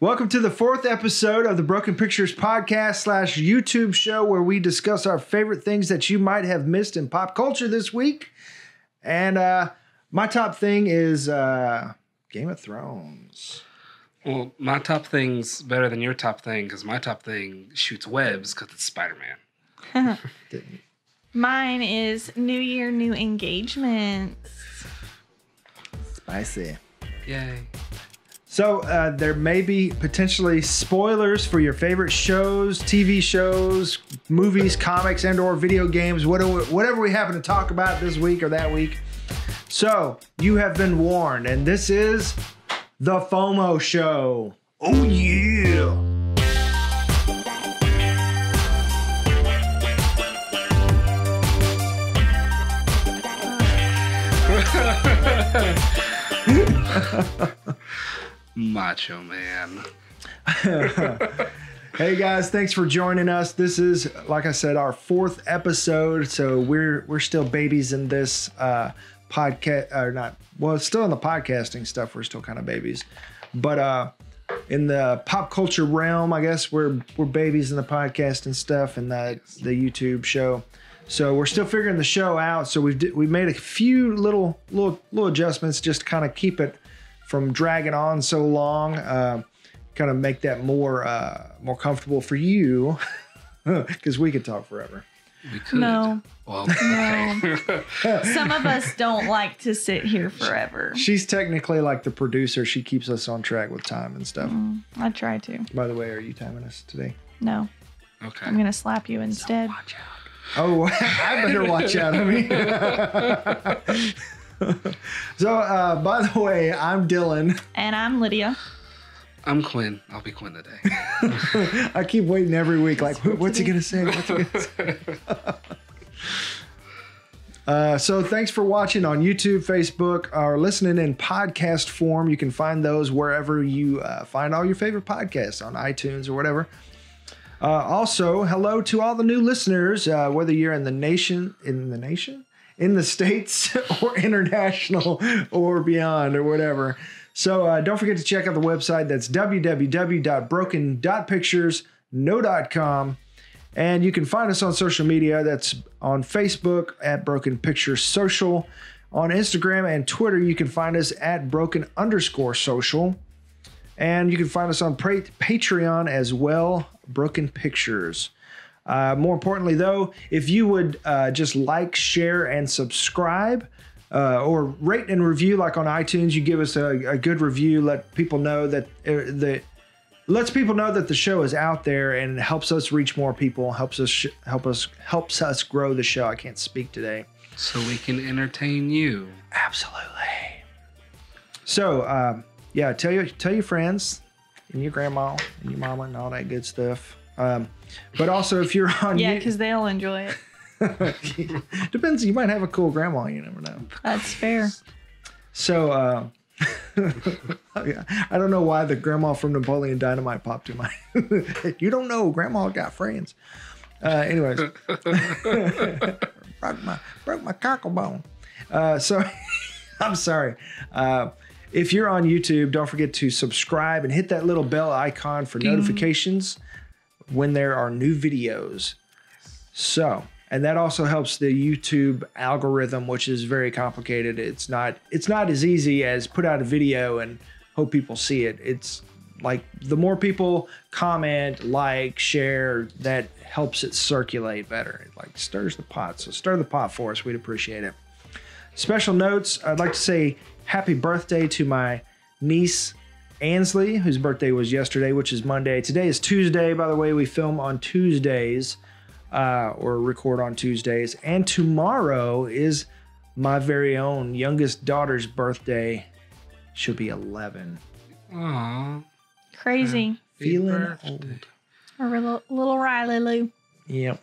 Welcome to the fourth episode of the Broken Pictures podcast / YouTube show, where we discuss our favorite things that you might have missed in pop culture this week. And my top thing is Game of Thrones. Well, my top thing's better than your top thing because my top thing shoots webs because it's Spider-Man. Mine is New Year, New Engagements. Spicy. Yay. So there may be potentially spoilers for your favorite shows, TV shows, movies, comics, and or video games, whatever we happen to talk about this week or that week. So you have been warned, and this is The FOMO Show. Oh, yeah. Macho Man. Hey guys, thanks for joining us. This is, like I said, our fourth episode, so we're still babies in this podcast, or not. Well, it's still in the podcasting stuff. We're still kind of babies, but in the pop culture realm, I guess we're babies in the podcast and stuff, and the YouTube show. So we're still figuring the show out. So we've made a few little adjustments just to kind of keep it from dragging on so long, kind of make that more comfortable for you, because we could talk forever. We could. No. Well, no. Some of us don't like to sit here forever. She's technically like the producer. She keeps us on track with time and stuff. I try to. By the way, are you timing us today? No. Okay. I'm gonna slap you instead. So watch out. Oh, I better watch out. I mean. So, by the way, I'm Dylan. And I'm Lydia. I'm Quinn. I'll be Quinn today. I keep waiting every week. Like, what's he going to say? What's he going to say? So thanks for watching on YouTube, Facebook, or listening in podcast form. You can find those wherever you find all your favorite podcasts, on iTunes or whatever. Also, hello to all the new listeners, whether you're in the nation? In the States or international or beyond or whatever. So don't forget to check out the website. That's www.broken.picturesno.com. And you can find us on social media. That's on Facebook at Broken Pictures Social. On Instagram and Twitter, you can find us at Broken_Social. And you can find us on Patreon as well, Broken Pictures. More importantly, though, if you would just like, share, and subscribe, or rate and review, like on iTunes, you give us a good review, let people know that lets people know that the show is out there and helps us reach more people, helps us grow the show. I can't speak today. So we can entertain you. Absolutely. So yeah, tell your friends and your grandma and your mama and all that good stuff. But also if you're on, yeah, because they'll enjoy it. Depends. You might have a cool grandma. You never know. That's fair. So, I don't know why the grandma from Napoleon Dynamite popped in my head. You don't know. Grandma got friends. Anyways, broke my cocklebone. So I'm sorry. If you're on YouTube, don't forget to subscribe and hit that little bell icon for notifications when there are new videos. So, and that also helps the YouTube algorithm, which is very complicated. It's not as easy as put out a video and hope people see it. It's like the more people comment, like, share, that helps it circulate better. It like stirs the pot. So stir the pot for us. We'd appreciate it. Special notes. I'd like to say happy birthday to my niece, Ansley, whose birthday was yesterday, which is Monday. Today is Tuesday. By the way, we film on Tuesdays or record on Tuesdays. And tomorrow is my very own youngest daughter's birthday. She'll be 11. Aww. Crazy. Feeling old. Or little Riley Lou. Yep.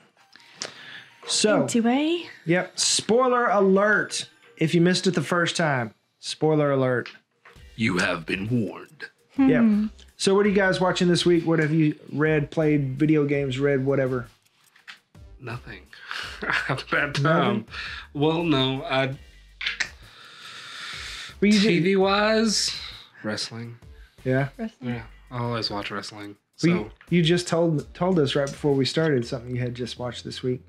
So. Yep. Spoiler alert. If you missed it the first time, spoiler alert. You have been warned. Yeah. So what are you guys watching this week? What have you read, played, video games, read, whatever? Nothing. I have a bad time. Well, no. TV-wise, wrestling. Yeah? Wrestling. Yeah. I always watch wrestling. So you just told us right before we started something you had just watched this week.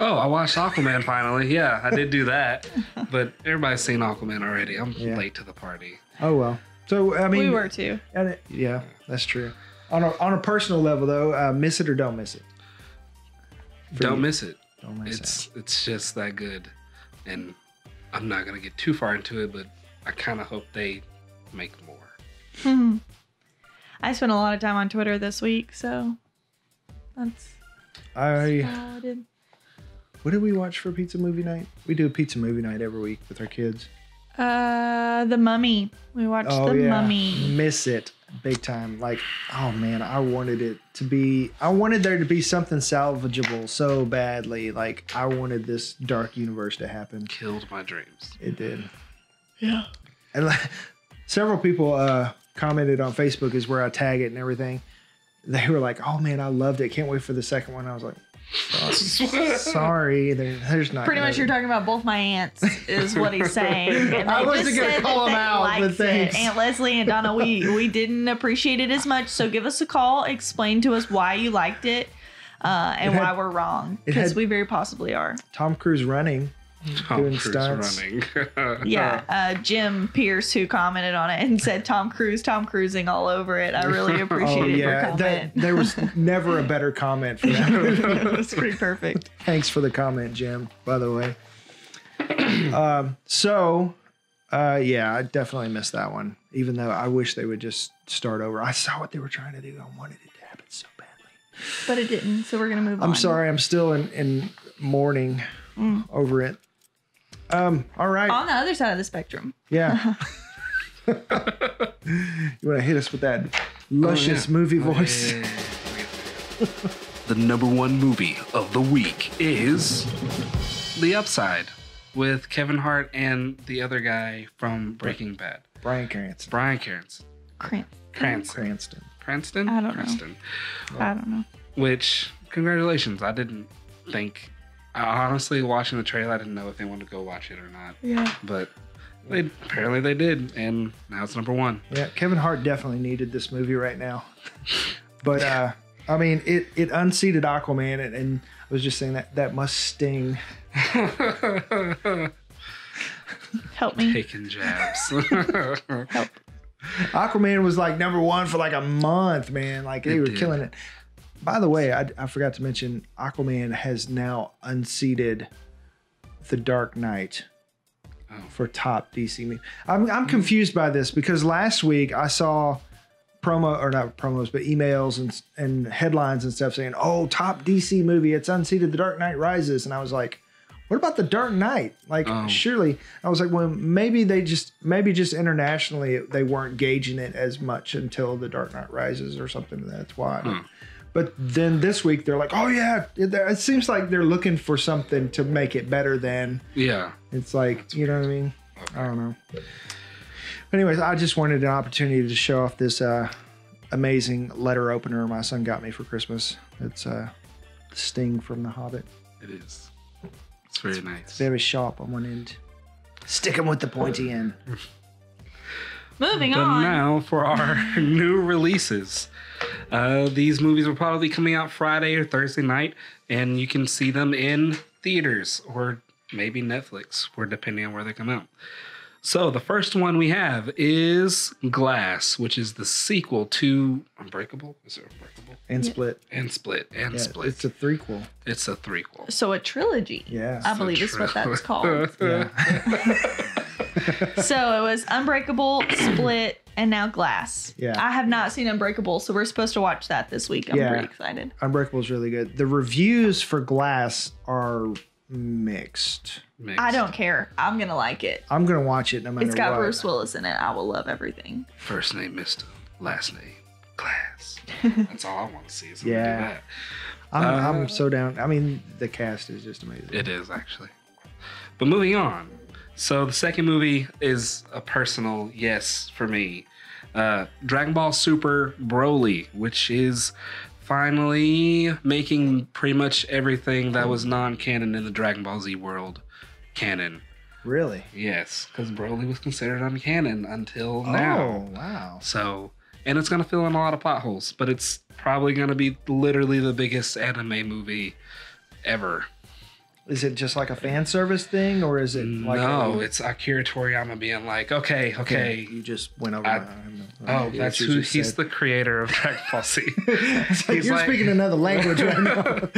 Oh, I watched Aquaman finally. Yeah, I did do that. But everybody's seen Aquaman already. I'm late to the party. Oh, well. So, I mean, we were too. And it, yeah, that's true. On a personal level, though, miss it or don't miss it. Don't miss it. Don't miss it. It's just that good. And I'm not going to get too far into it, but I kind of hope they make more. I spent a lot of time on Twitter this week, so that's how I did. What did we watch for pizza movie night? We do a pizza movie night every week with our kids. The Mummy. We watched The Mummy. Miss it big time. Like, oh man, I wanted there to be something salvageable so badly. Like, I wanted this dark universe to happen. Killed my dreams. It did. Yeah. And like, several people commented on Facebook is where I tag it and everything. They were like, oh man, I loved it. Can't wait for the second one. I was like, sorry, there's not. Pretty much, you're talking about both my aunts, is what he's saying. And I wasn't gonna call them out, but thanks. Aunt Leslie and Donna, we didn't appreciate it as much. So give us a call. Explain to us why you liked it and why we're wrong, because we very possibly are. Tom Cruise running. Tom Cruise running. Yeah, Jim Pierce, who commented on it and said Tom Cruising all over it. I really appreciate your comment. There was never a better comment for that. It was pretty perfect. Thanks for the comment, Jim, by the way. I definitely missed that one, even though I wish they would just start over. I saw what they were trying to do. I wanted it to happen so badly. But it didn't, so we're going to move on. I'm sorry, I'm still in mourning over it. All right. On the other side of the spectrum. Yeah. You want to hit us with that luscious movie voice? Yeah. The number one movie of the week is The Upside with Kevin Hart and the other guy from Breaking Bad. Bryan Cranston. I don't know. Which, congratulations. I didn't think... Honestly, watching the trailer, I didn't know if they wanted to go watch it or not. Yeah. But apparently they did, and now it's number one. Yeah, Kevin Hart definitely needed this movie right now. But, I mean, it unseated Aquaman, and I was just saying that must sting. Help me. Taking jabs. Help. Aquaman was, like, number one for, like, a month, man. Like, they were killing it. By the way, I forgot to mention Aquaman has now unseated The Dark Knight for top DC movie. I'm confused by this because last week I saw emails and headlines and stuff saying, "Oh, top DC movie, it's unseated The Dark Knight Rises," and I was like, "What about The Dark Knight?" Like, surely I was like, "Well, maybe they just internationally they weren't gauging it as much until The Dark Knight Rises or something. That's why." But then this week they're like, oh yeah, it seems like they're looking for something to make it better than. Yeah. It's like, that's what I mean? Okay. I don't know. But anyways, I just wanted an opportunity to show off this amazing letter opener my son got me for Christmas. It's Sting from The Hobbit. It is. It's very nice. It's very sharp on one end. Stick them with the pointy end. Moving on. Now for our new releases. These movies will probably be coming out Friday or Thursday night, and you can see them in theaters or maybe Netflix, or depending on where they come out. So the first one we have is Glass, which is the sequel to Unbreakable. Is it Unbreakable? And Split. And Split. It's a threequel. So a trilogy. Yeah. I believe is what that's called. Yeah. So it was Unbreakable, Split, and now Glass. Yeah. I have not seen Unbreakable, so we're supposed to watch that this week. I'm pretty excited. Unbreakable is really good. The reviews for Glass are mixed. I don't care. I'm going to like it. I'm going to watch it no matter what. It's got Bruce Willis in it. I will love everything. First name, Mr. Last name, Glass. That's all I want to see is do that. I'm so down. I mean, the cast is just amazing. It is, actually. But moving on. So the second movie is a personal yes for me. Dragon Ball Super Broly, which is finally making pretty much everything that was non-canon in the Dragon Ball Z world canon. Really? Yes, because Broly was considered uncanon until now. Oh, wow. So and it's going to fill in a lot of plot holes, but it's probably going to be literally the biggest anime movie ever. Is it just like a fan service thing, or is it like... No, it's Akira Toriyama being like, okay. You just went over... that's who... He's the creator of Dragon Ball Z. You're speaking another language right now.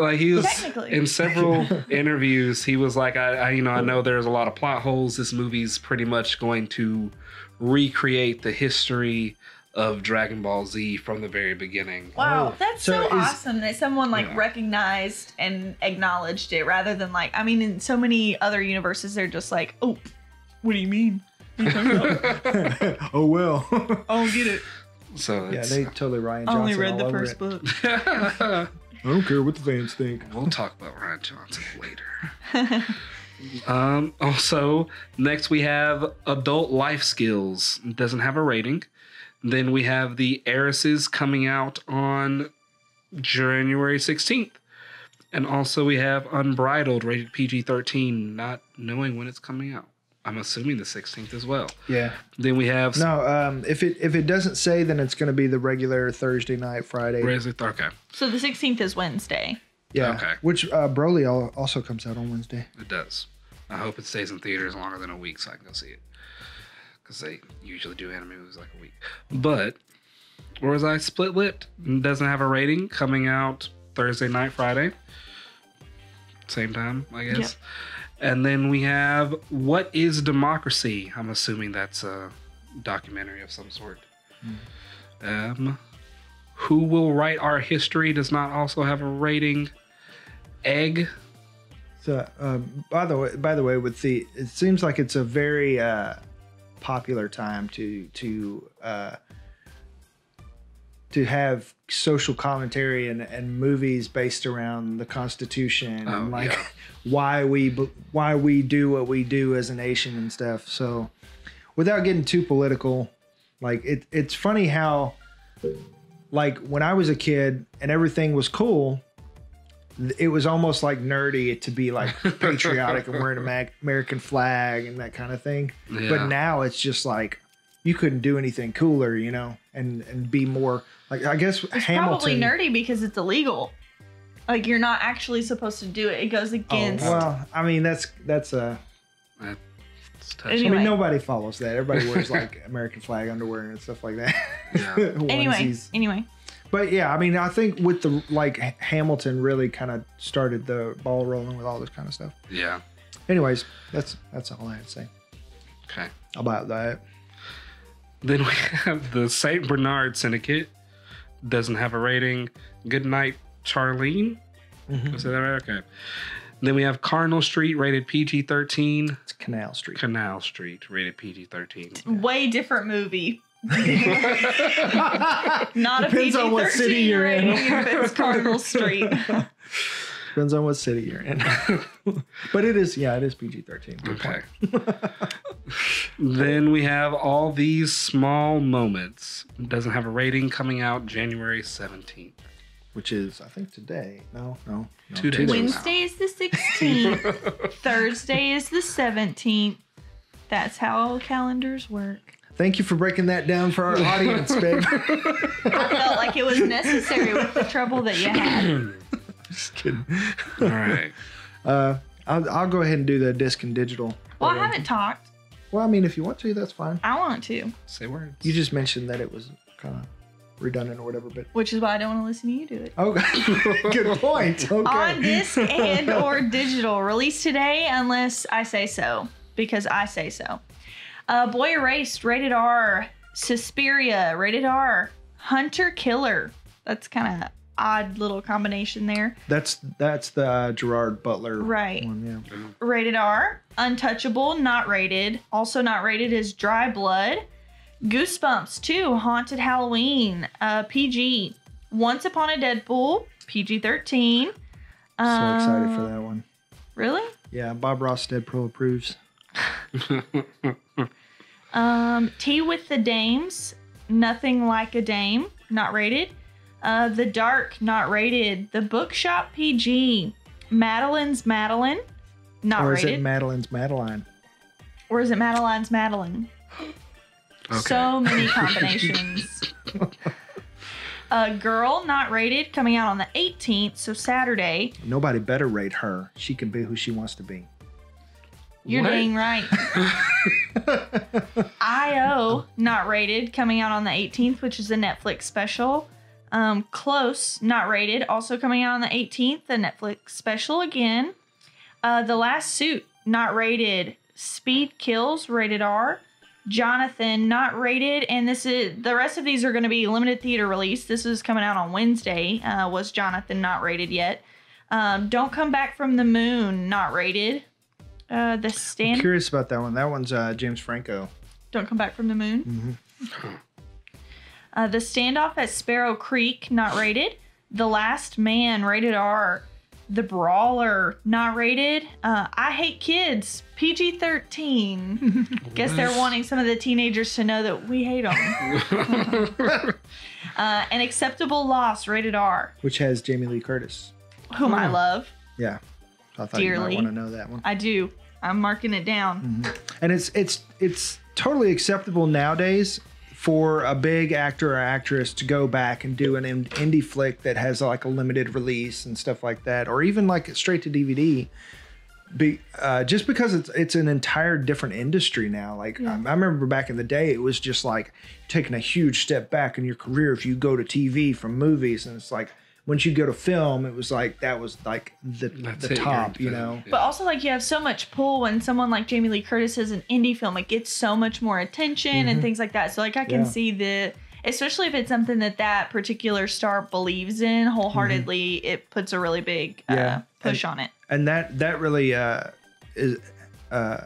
Like, he was... In several interviews, he was like, I know there's a lot of plot holes. This movie's pretty much going to recreate the history of Dragon Ball Z from the very beginning. Wow, that's so awesome that someone recognized and acknowledged it, rather than in so many other universes they're just like, oh, what do you mean? Oh well, I don't get it. So yeah, they totally Rian Johnson. I only read the first book. I don't care what the fans think. We'll talk about Rian Johnson later. Also, next we have adult life skills. It doesn't have a rating. Then we have the heiresses coming out on January 16th. And also we have Unbridled, rated PG-13, not knowing when it's coming out. I'm assuming the 16th as well. Yeah. Then we have... No, if it doesn't say, then it's going to be the regular Thursday night, Friday. Okay. So the 16th is Wednesday. Yeah. Okay. Which Broly also comes out on Wednesday. It does. I hope it stays in theaters longer than a week so I can go see it. Because they usually do anime movies like a week. But, or was I Split Lipped? Doesn't have a rating. Coming out Thursday night, Friday. Same time, I guess. Yep. And then we have What is Democracy? I'm assuming that's a documentary of some sort. Mm. Who Will Write Our History does not also have a rating. Egg. So, by the way, it seems like it's a very... popular time to have social commentary and movies based around the Constitution and why we do what we do as a nation and stuff. So without getting too political, it's funny how when I was a kid and everything was cool, it was almost nerdy to be patriotic and wearing an American flag and that kind of thing. Yeah. But now it's just you couldn't do anything cooler, and be more I guess it's Hamilton. Probably nerdy because it's illegal. You're not actually supposed to do it. It goes against. Oh, well, I mean, that's touching. Anyway. I mean, nobody follows that. Everybody wears American flag underwear and stuff like that. Yeah. Anyway. But yeah, I mean, I think with the Hamilton really kind of started the ball rolling with all this kind of stuff. Yeah. Anyways, that's all I had to say. Okay. About that. Then we have the St. Bernard Syndicate. Doesn't have a rating. Good Night, Charlene. Mm-hmm. Is that right? Okay. Then we have Cardinal Street, rated PG-13. It's Canal Street. Canal Street, rated PG-13. Yeah. Way different movie. Not depends a on what city you're in. If it's Cardinal Street. Depends on what city you're in. But it is PG-13. Okay. Then we have All These Small Moments. It doesn't have a rating, coming out January 17th. Which is, I think, today. No. 2 days. Wednesday is the 16th. Thursday is the 17th. That's how calendars work. Thank you for breaking that down for our audience, babe. I felt like it was necessary with the trouble that you had. Just kidding. All right. I'll go ahead and do the disc and digital. Well, I haven't talked. Well, I mean, if you want to, that's fine. I want to. Say words. You just mentioned that it was kind of redundant or whatever, but... Which is why I don't want to listen to you do it. Okay. Good point. Okay. On disc and or digital. Released today unless I say so. Because I say so. Boy Erased, rated R. Suspiria, rated R. Hunter Killer. That's kind of odd little combination there. That's the Gerard Butler one, yeah. Rated R. Untouchable, not rated. Also not rated is Dry Blood. Goosebumps 2, Haunted Halloween, PG. Once Upon a Deadpool, PG-13. So excited for that one. Really? Yeah, Bob Ross Deadpool approves. Tea with the Dames, Nothing Like a Dame, not rated. The Dark, not rated. The Bookshop, PG. Madeline's Madeline, not rated. Or is it Madeline's Madeline? Or is it Madeline's Madeline? Okay. So many combinations. Girl Not Rated coming out on the 18th, so Saturday. Nobody better rate her. She can be who she wants to be. You're dang right. IO Not Rated coming out on the 18th, which is a Netflix special. Close Not Rated also coming out on the 18th, a Netflix special again. The Last Suit Not Rated. Speed Kills rated R. Jonathan Not Rated, and this is the rest of these are going to be limited theater release. This is coming out on Wednesday. Was Jonathan Not Rated yet? Don't Come Back from the Moon Not Rated. The Stand. I'm curious about that one. That one's James Franco. Don't Come Back from the Moon. Mm-hmm. The Standoff at Sparrow Creek Not Rated. The Last Man rated R. The Brawler Not Rated. I Hate Kids PG-13. Guess they're wanting some of the teenagers to know that we hate them. An Acceptable Loss rated R, which has Jamie Lee Curtis, whom I love. Yeah, I thought dearly. You might want to know that one. I do. I'm marking it down. Mm-hmm. And it's totally acceptable nowadays for a big actor or actress to go back and do an indie flick that has like a limited release and stuff like that, or even like straight to DVD, just because it's an entire different industry now. Like yeah. I remember back in the day, it was just like taking a huge step back in your career if you go to TV from movies, and it's like once you go to film, it was like that was like the top, you know. Yeah. But also like you have so much pull when someone like Jamie Lee Curtis is an indie film, it gets so much more attention and things like that. So like I can see the, especially if it's something that that particular star believes in wholeheartedly, it puts a really big push on it. And that really is a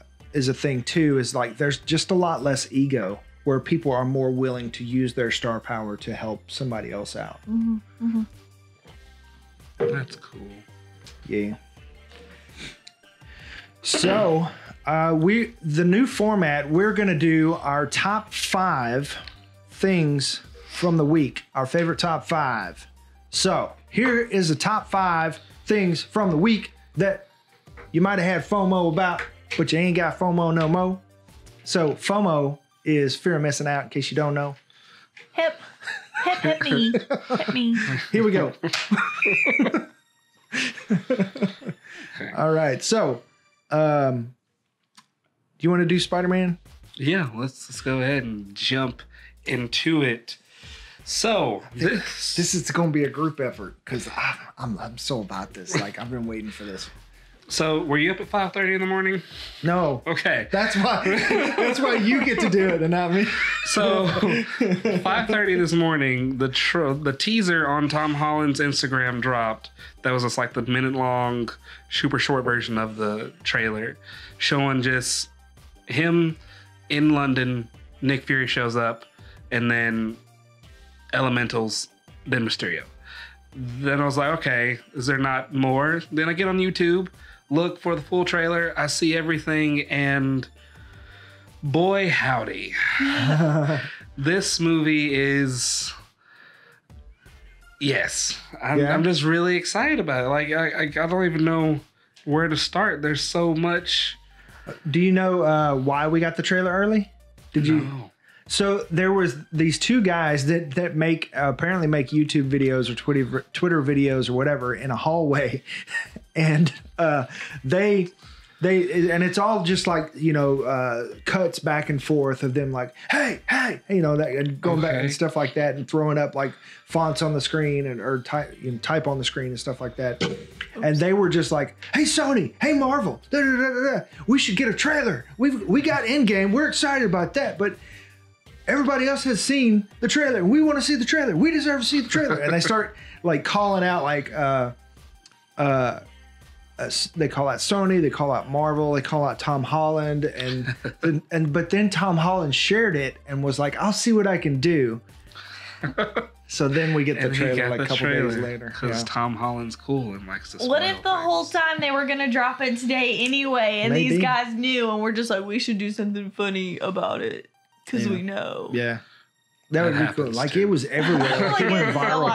thing too. Is like there's just a lot less ego where people are more willing to use their star power to help somebody else out. Mm-hmm. Mm-hmm. That's cool. Yeah. So, the new format, we're going to do our top 5 things from the week. Our favorite top 5. So, here is the top 5 things from the week that you might have had FOMO about, but you ain't got FOMO no mo. So, FOMO is fear of missing out, in case you don't know. Hip. Hit me. Hit me. Here we go. All right. So, do you want to do Spider-Man? Yeah, let's go ahead and jump into it. So, this is going to be a group effort because I'm so about this. Like, I've been waiting for this. So, were you up at 5:30 in the morning? No. Okay. That's why you get to do it and not me. So, 5:30 this morning, the teaser on Tom Holland's Instagram dropped. That was just like the minute-long, super short version of the trailer, showing just him in London. Nick Fury shows up, and then Elementals, then Mysterio. Then I was like, okay, is there not more? Then I get on YouTube. Look for the full trailer. I see everything, and boy, howdy. This movie is... Yes. I'm just really excited about it. Like, I don't even know where to start. There's so much. Do you know why we got the trailer early? Did you? No. So there was these two guys that make apparently make YouTube videos or Twitter videos or whatever in a hallway, and they and it's all just like, you know, cuts back and forth of them like hey, you know, that and going back and stuff like that, and throwing up like fonts on the screen and or type on the screen and stuff like that. And they were just like, hey Sony, hey Marvel, we should get a trailer. We got Endgame. We're excited about that, but everybody else has seen the trailer. We want to see the trailer. We deserve to see the trailer. And they start like calling out like they call out Sony, they call out Marvel, they call out Tom Holland, and but then Tom Holland shared it and was like, "I'll see what I can do." So then we get the trailer like a couple days later because Tom Holland's cool and likes to spoil things. What if the whole time they were gonna drop it today anyway, and these guys knew, and we're just like, we should do something funny about it. Because we know. Yeah. That would be cool. Like, too. It was everywhere. Like, it went viral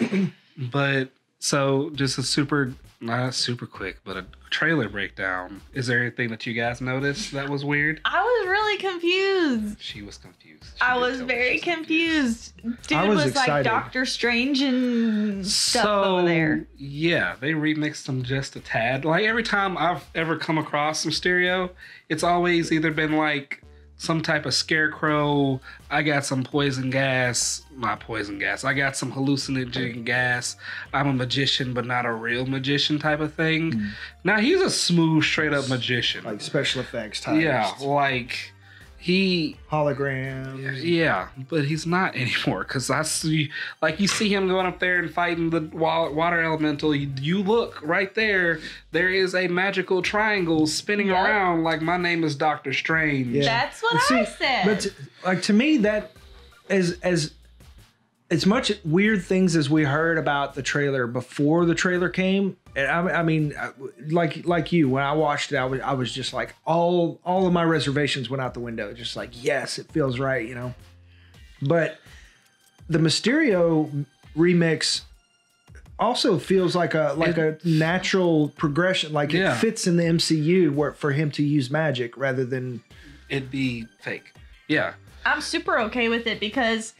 big time. But, so, just a super Not super quick, but a trailer breakdown. Is there anything that you guys noticed that was weird? I was really confused. She was confused. I was very confused. Dude was like Doctor Strange and stuff over there. Yeah, they remixed them just a tad. Like every time I've ever come across Mysterio, it's always either been like some type of scarecrow. I got some poison gas. Not poison gas. I got some hallucinogen gas. I'm a magician, but not a real magician type of thing. Mm. Now, he's a smooth, straight-up magician. Like special effects type. Yeah, like he... holograms. Yeah, but he's not anymore. Because I see... like, you see him going up there and fighting the water elemental. You look right there. There is a magical triangle spinning around like, my name is Doctor Strange. Yeah. That's what I said. But to me, that is... as much weird things as we heard about the trailer before the trailer came, and I mean, like you, when I watched it, I was just like, all of my reservations went out the window. Just like, yes, it feels right, you know. But the Mysterio remix also feels like a natural progression. Like it fits in the MCU where for him to use magic rather than it'd be fake. Yeah, I'm super okay with it because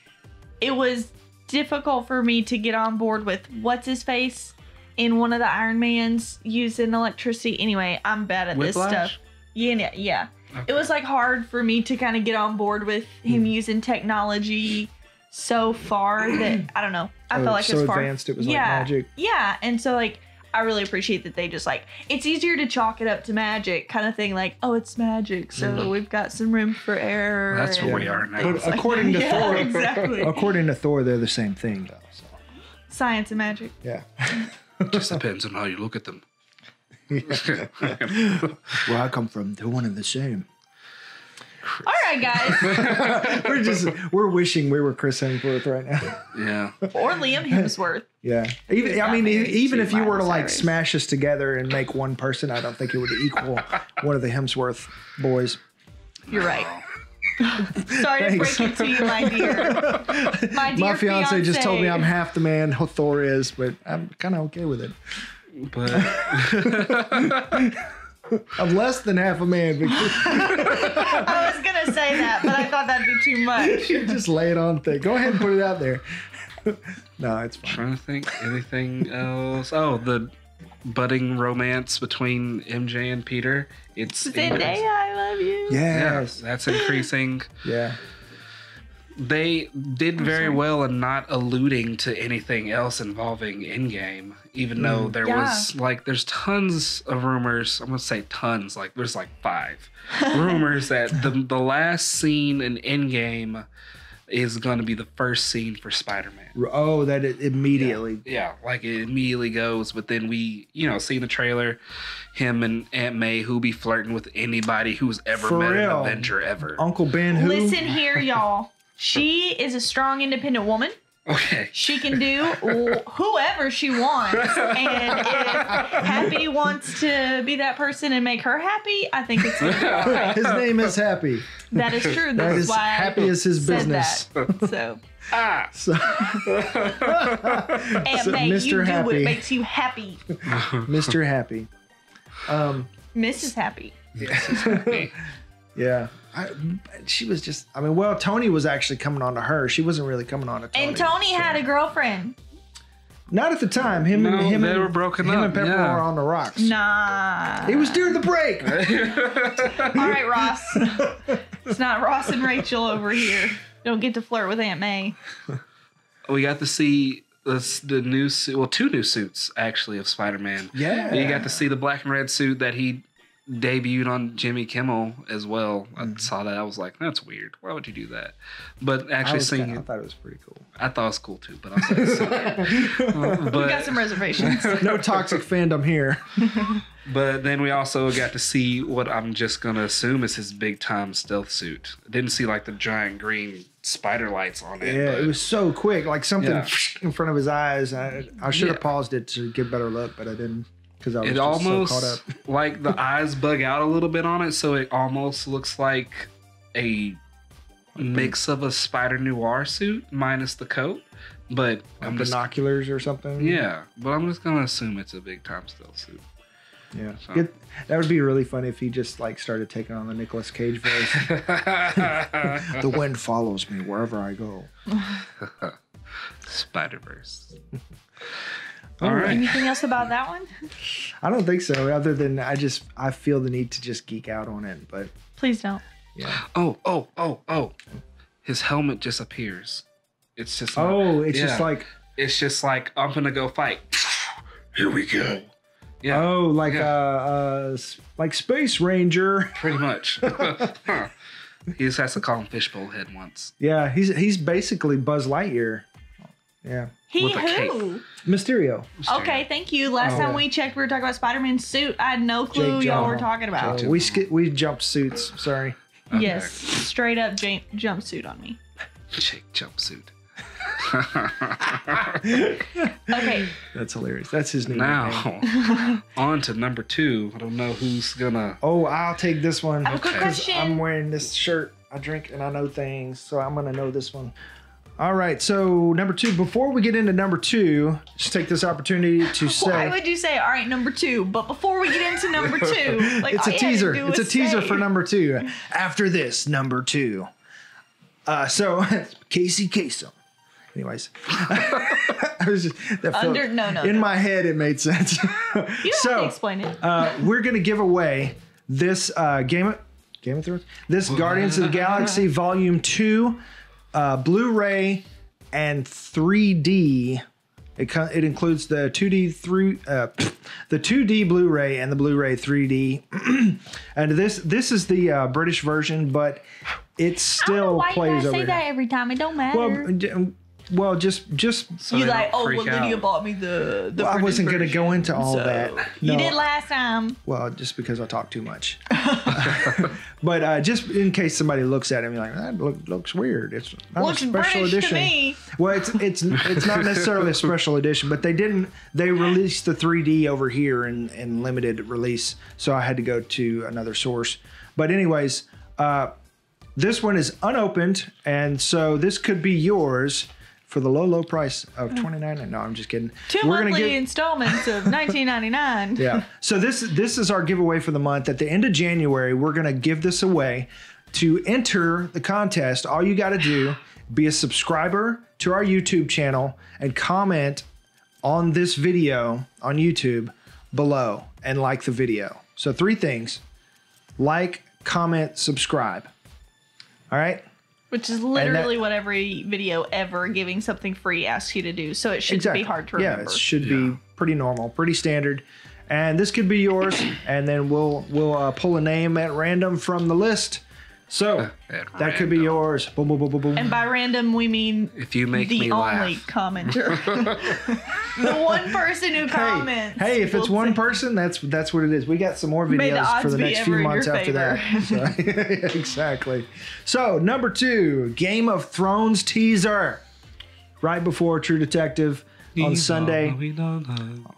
it was difficult for me to get on board with what's-his-face in one of the Iron Mans using electricity. Anyway, I'm bad at Whiplash? This stuff. Yeah, yeah. Okay. It was like hard for me to kind of get on board with him using technology so far that, I don't know. I felt like so advanced it was like magic. Yeah, and so like, I really appreciate that they just like, it's easier to chalk it up to magic kind of thing. Like, oh, it's magic. So we've got some room for error. Well, that's where we are now. But according to Thor, exactly. According to Thor, they're the same thing though. So. Science and magic. Yeah. It just depends on how you look at them. Where I come from, they're one and the same. Chris. All right, guys. we're wishing we were Chris Hemsworth right now. Yeah. Or Liam Hemsworth. Yeah. Even if you were to like smash us together and make one person, I don't think it would equal one of the Hemsworth boys. You're right. Sorry to break it to you, my dear. My fiance just told me I'm half the man Thor is, but I'm kind of okay with it. But. I'm less than half a man. I was going to say that, but I thought that'd be too much. You just lay it on thick. Go ahead and put it out there. No, it's fine. I'm trying to think anything else. Oh, the budding romance between MJ and Peter. It's Zendaya, I love you. Yes. Yeah, that's increasing. Yeah. They did very well in not alluding to anything else involving Endgame, even though there was like, there's tons of rumors. I'm going to say tons, like there's like 5 rumors that the last scene in Endgame is going to be the first scene for Spider-Man. Oh, that it immediately. Yeah, like it immediately goes. But then we, you know, see the trailer, him and Aunt May, who be flirting with anybody who's ever met an Avenger ever. Uncle Ben who? Listen here, y'all. She is a strong, independent woman. Okay. She can do whoever she wants. And if Happy wants to be that person and make her happy, I think it's right. His name is Happy. That is true. That is why Happy is his business. That. So. Ah. So. And so May, Mr. you Happy. Do what makes you happy. Mr. Happy. Mrs. Happy. Mrs. Happy. Yeah. She was just, I mean, well, Tony was actually coming on to her. She wasn't really coming on to Tony. And Tony had a girlfriend. Not at the time. They were broken up. Him and Pepper were on the rocks. Nah. It was during the break. All right, Ross. It's not Ross and Rachel over here. Don't get to flirt with Aunt May. We got to see the new suit. Well, 2 new suits, actually, of Spider-Man. Yeah. You got to see the black and red suit that he debuted on Jimmy Kimmel as well. I saw that. I was like, that's weird. Why would you do that? But actually seeing it, I thought it was pretty cool. I thought it was cool too, but I was like, so we got some reservations. No toxic fandom here. But then we also got to see what I'm just going to assume is his big time stealth suit. I didn't see like the giant green spider lights on it. Yeah, it was so quick. Like something in front of his eyes. I should have paused it to get a better look, but I didn't. Because I was almost so caught up. Like the eyes bug out a little bit on it, so it almost looks like a mix of a spider noir suit minus the coat, but like binoculars or something. Yeah, but I'm just gonna assume it's a big time stealth suit. Yeah, so. That would be really funny if he just like started taking on the Nicolas Cage voice. The wind follows me wherever I go. Spider-Verse. All right. Anything else about that one? I don't think so. Other than I feel the need to just geek out on it, but please don't. Yeah. Oh! His helmet just appears. It's just like, it's just like I'm gonna go fight. Here we go. Yeah. Oh, like Space Ranger. Pretty much. He just has to call him Fishbowl Head once. Yeah, he's basically Buzz Lightyear. Yeah. Who? Mysterio. Okay, thank you. Last time we checked, we were talking about Spider-Man's suit. I had no clue y'all were talking about. We jumped suits. Sorry. Okay. Yes, straight up jumpsuit on me. Jake jumpsuit. Okay. That's hilarious. That's his new nickname. On to number two. I don't know who's gonna. Oh, I'll take this one. I have a quick question. I'm wearing this shirt. I drink and I know things, so I'm gonna know this one. All right, so number two. Before we get into number two, just take this opportunity to say. Why would you say, all right, number two? But before we get into number two, like, it's a teaser. It's a teaser for number two. After this, number two. So Casey Kasem. Anyways, my head, it made sense. You don't have to explain it. We're gonna give away this Game of Thrones, this Guardians of the Galaxy Volume 2. Blu-ray and 3D. It includes the 2D the 2D Blu-ray and the Blu-ray 3D. And this is the British version, but it still plays over. Why do I say that every time? It don't matter. Well, just so you like. Oh, well, Lydia bought me the. Well, I wasn't gonna go into all that. No. You did last time. Well, just because I talk too much. But just in case somebody looks at it and be like, that looks weird. It's not looks a special British edition. To me. Well, it's not necessarily a special edition, but they released the 3D over here in limited release, so I had to go to another source. But anyways, this one is unopened, and so this could be yours. For the low price of $29.99. No, I'm just kidding. Two monthly installments of $19.99. Yeah. So this is our giveaway for the month. At the end of January, we're gonna give this away. To enter the contest, all you gotta do, be a subscriber to our YouTube channel and comment on this video on YouTube below and like the video. So 3 things: like, comment, subscribe. All right? Which is literally what every video ever giving something free asks you to do. So it shouldn't be hard to remember. Yeah, it should be pretty normal, pretty standard. And this could be yours. And then we'll pull a name at random from the list. So that could be yours. Boom, boom, boom, boom, boom. And by random, we mean if you make the only commenter. The one person who comments. Hey, if it's one person, that's what it is. We got some more videos for the next few months after that. So, exactly. So number two, Game of Thrones teaser. Right before True Detective on Sunday.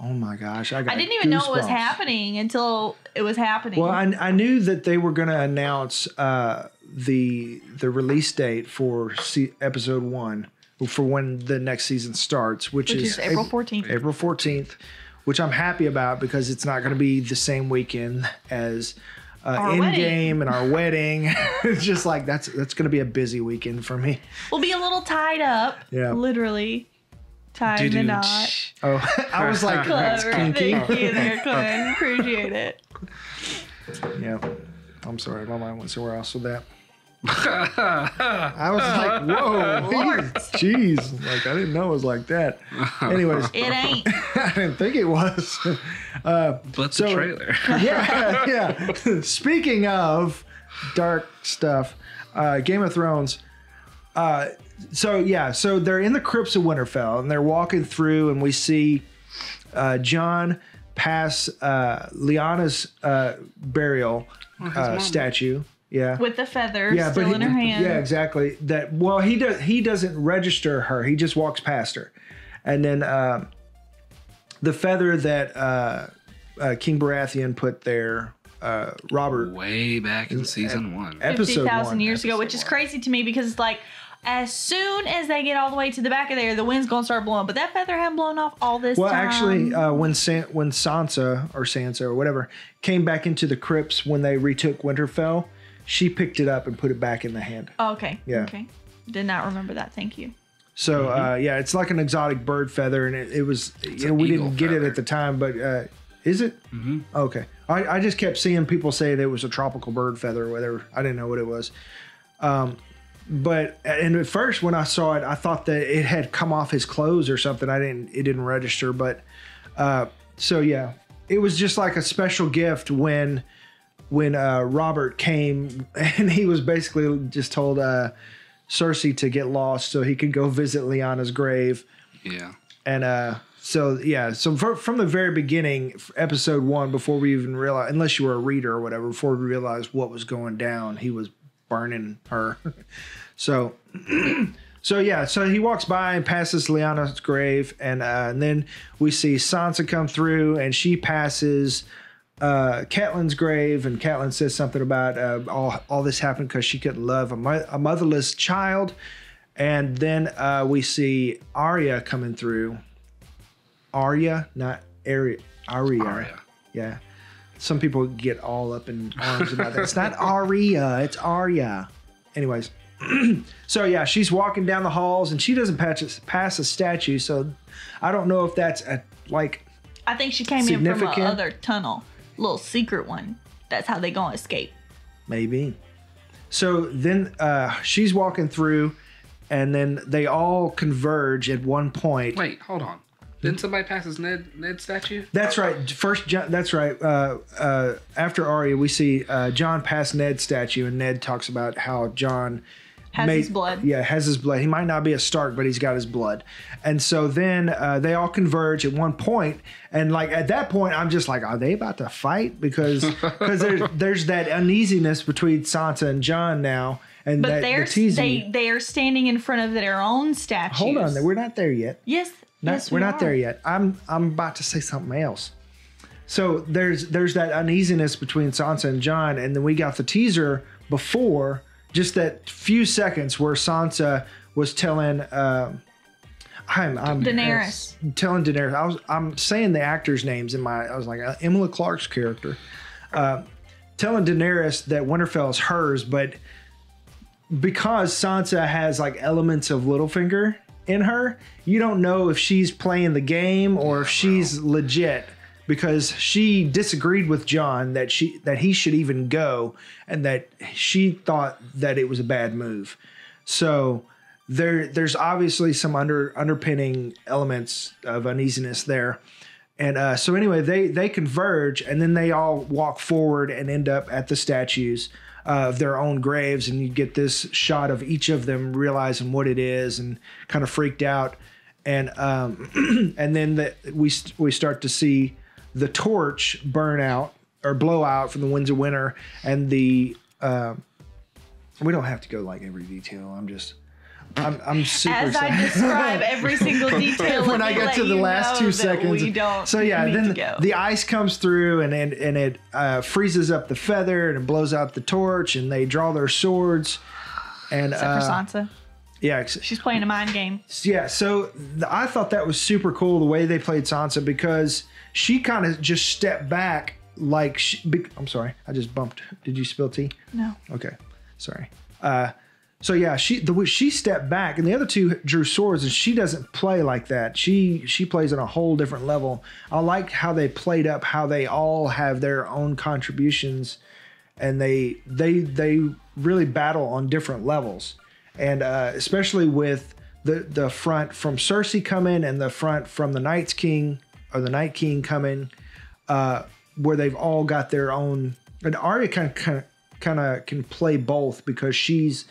Oh my gosh. I didn't even know it was happening until it was happening. Well, I knew that they were going to announce the release date for episode 1 for when the next season starts, which is April 14th. April 14th, which I'm happy about because it's not going to be the same weekend as Endgame and our wedding. It's just like that's going to be a busy weekend for me. We'll be a little tied up. Yeah. Literally. Time to knot. Oh, I was like, clever. Thank you there, Clint. Appreciate it. Yeah, I'm sorry. My mind went somewhere else with that. I was like, whoa, jeez. Like, I didn't know it was like that. Anyways. It ain't. I didn't think it was. But the trailer. Yeah. Speaking of dark stuff, Game of Thrones. So they're in the crypts of Winterfell and they're walking through, and we see Jon pass Lyanna's burial statue. Yeah, with the feather still in her hand. Yeah, exactly. That. Well, he doesn't register her. He just walks past her, and then the feather that King Baratheon put there Robert. Way back in season one. 50,000 years ago, which is crazy to me because it's like, as soon as they get all the way to the back of there, the wind's going to start blowing. But that feather hadn't blown off all this time. Well, actually, when Sansa or whatever came back into the crypts when they retook Winterfell, she picked it up and put it back in the hand. Oh, okay. Yeah. Okay. Did not remember that. Thank you. So, yeah, it's like an exotic bird feather. And it was, you know, we didn't get it at the time, but is it? Mm-hmm. Okay. I just kept seeing people say that it was a tropical bird feather or whatever. I didn't know what it was. But at first when I saw it, I thought that it had come off his clothes or something. It didn't register, but, so yeah, it was just like a special gift when Robert came and he was basically just told, Cersei to get lost so he could go visit Lyanna's grave. Yeah. And, so from the very beginning, episode one, before we even realized, unless you were a reader or whatever, before we realized what was going down, he was burning her. So he walks by and passes Lyanna's grave, and then we see Sansa come through, and she passes Catelyn's grave, and Catelyn says something about all this happened because she couldn't love a motherless child. And then we see Arya coming through. Arya, not Arya. Arya. Yeah. Some people get all up in arms about that. It's not Arya, it's Arya. Anyways, so yeah, she's walking down the halls and she doesn't pass a statue. So I don't know if that's I think she came in from another tunnel, little secret one. That's how they gonna escape. Maybe. So then she's walking through, and then they all converge at one point. Wait, hold on. Didn't somebody pass his Ned statue? That's right. First, that's right. After Arya, we see Jon pass Ned's statue, and Ned talks about how Jon has his blood. Yeah, has his blood. He might not be a Stark, but he's got his blood. And so then they all converge at one point, and like at that point, I'm just like, are they about to fight? Because there's that uneasiness between Sansa and Jon now. And but they are standing in front of their own statues. Hold on, we're not there yet. Yes, we're not there yet. I'm about to say something else. So there's that uneasiness between Sansa and Jon, and then we got the teaser before, just that few seconds where Sansa was telling Daenerys. Telling Daenerys. I'm saying the actors' names in my. I was like Emilia Clarke's character, telling Daenerys that Winterfell is hers, but because Sansa has like elements of Littlefinger in her, you don't know if she's playing the game or if she's legit, because she disagreed with Jon that he should even go, and that she thought that it was a bad move. So there's obviously some underpinning elements of uneasiness there. And so anyway, they converge, and then they all walk forward and end up at the statues of their own graves, and you get this shot of each of them realizing what it is and kind of freaked out. And and then we start to see the torch burn out or blow out from the Winds of Winter, and the we don't have to go like every detail. I'm super as sad. I describe every single detail when I get to the last 2 seconds. We don't. So yeah, then the ice comes through and it freezes up the feather, and it blows out the torch, and they draw their swords. And except for Sansa. Yeah, she's playing a mind game. Yeah, so I thought that was super cool the way they played Sansa, because she kind of just stepped back like I'm sorry, I just bumped. Did you spill tea? No. Okay, sorry. So yeah, she stepped back, and the other two drew swords, and she doesn't play like that. She plays on a whole different level. I like how they played up how they all have their own contributions, and they really battle on different levels. And especially with the front from Cersei coming, and the front from the Night King coming, where they've all got their own. And Arya kind of can play both, because she's.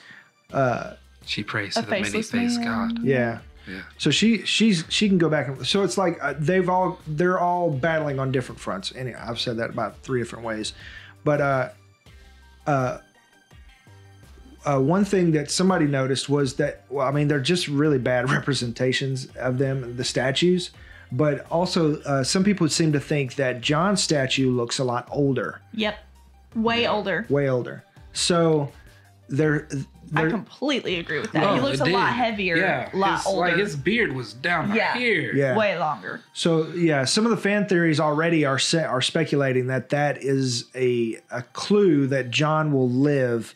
She prays to the many-faced God. Yeah. Yeah. So she can go back and so it's like they're all battling on different fronts. Anyway, I've said that about 3 different ways, but one thing that somebody noticed was that they're just really bad representations of them, the statues, but also some people seem to think that Jon's statue looks a lot older. Yep. Way older. Way older. So they're I completely agree with that. Oh, he looks a lot heavier, a lot older. Like his beard was down here. Yeah. Way longer. So yeah, some of the fan theories already are speculating that that is a clue that Jon will live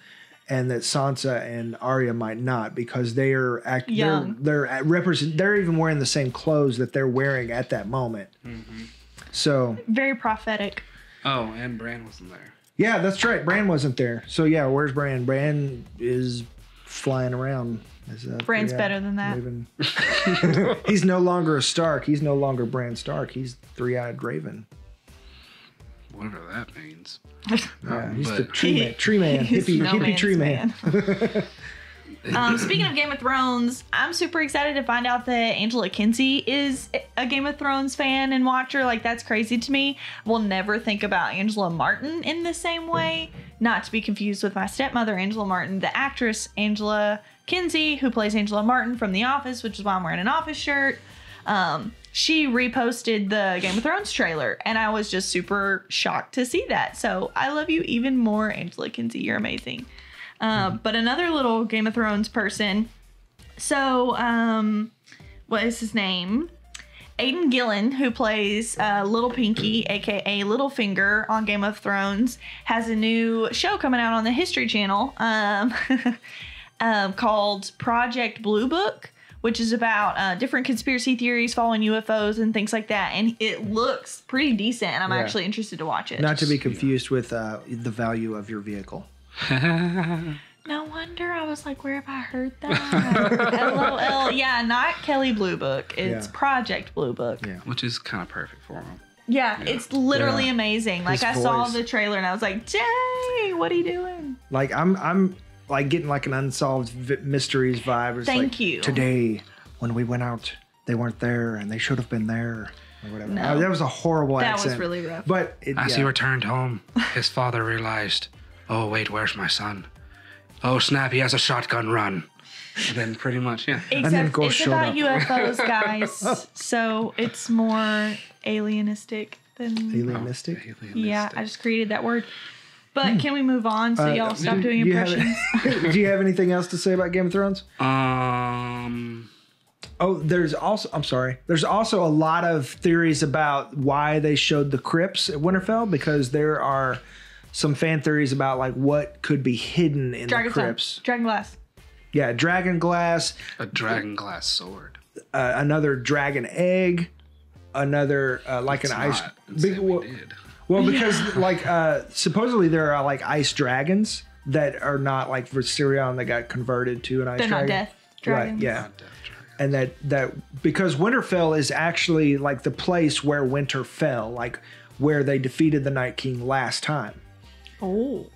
and that Sansa and Arya might not, because they are young. They're even wearing the same clothes that they're wearing at that moment. Mm-hmm. So very prophetic. Oh, and Bran wasn't there. Yeah, that's right. Bran wasn't there. So yeah, where's Bran? Bran is flying around. Bran's better than that. He's no longer a Stark. He's no longer Bran Stark. He's Three-Eyed Raven. Whatever that means. Yeah, he's the tree man. Hippie tree man. Speaking of Game of Thrones, I'm super excited to find out that Angela Kinsey is a Game of Thrones fan and watcher. Like, that's crazy to me. We'll never think about Angela Martin in the same way. Not to be confused with my stepmother, Angela Martin, the actress Angela Kinsey, who plays Angela Martin from The Office, which is why I'm wearing an Office shirt. She reposted the Game of Thrones trailer, and I was just super shocked to see that. So I love you even more, Angela Kinsey. You're amazing. But another little Game of Thrones person. So, what is his name? Aidan Gillen, who plays Little Pinky, aka Littlefinger on Game of Thrones, has a new show coming out on the History Channel called Project Blue Book, which is about different conspiracy theories following UFOs and things like that. And it looks pretty decent, and I'm actually interested to watch it. Not to be confused with The Value of Your Vehicle. No wonder I was like, where have I heard that? LOL. Yeah, not Kelly Blue Book. It's Project Blue Book. Yeah, which is kind of perfect for him. Yeah, yeah. It's literally amazing. Like, I saw the trailer and I was like, dang, what are you doing? Like, I'm like getting like an Unsolved Mysteries vibe. It's Thank you. Today, when we went out, they weren't there and they should have been there. Or whatever. No. That was a horrible accent. That was really rough. But as he returned home, his father realized... Oh, wait, where's my son? Oh, snap, he has a shotgun, run. And then pretty much, Except and then it's about UFOs, guys. So it's more alienistic than... Alienistic? Oh, alienistic. Yeah, I just created that word. But can we move on so y'all stop doing impressions? Do you have anything else to say about Game of Thrones? Oh, there's also... I'm sorry. There's also a lot of theories about why they showed the crypts at Winterfell, because there are... Some fan theories about like what could be hidden in the crypts. Dragon glass. Yeah, dragon glass. A dragon glass sword. Another dragon egg. Another like an ice. Well, because like supposedly there are like ice dragons that are not like Viserion that got converted to an ice dragon. They're not death dragons. Right? Yeah. Not death dragons. And that because Winterfell is actually like the place where winter fell, like where they defeated the Night King last time. Oh,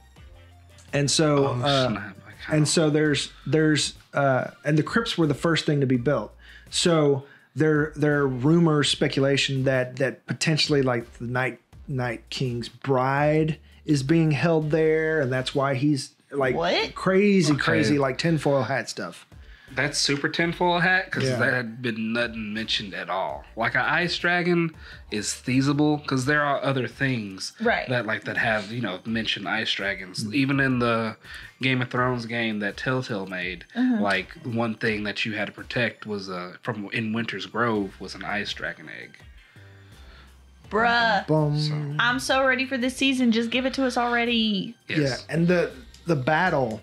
and so, and the crypts were the first thing to be built. So there are rumors, speculation that potentially like the Night King's bride is being held there, and that's why he's like crazy like tinfoil hat stuff. That's super tinfoil hat, because that had been nothing mentioned at all. Like, an ice dragon is feasible, because there are other things that have, you know, mentioned ice dragons. Mm-hmm. Even in the Game of Thrones game that Telltale made, like, one thing that you had to protect was, in Winter's Grove, was an ice dragon egg. Bruh. So. I'm so ready for this season. Just give it to us already. Yes. Yeah, and the battle.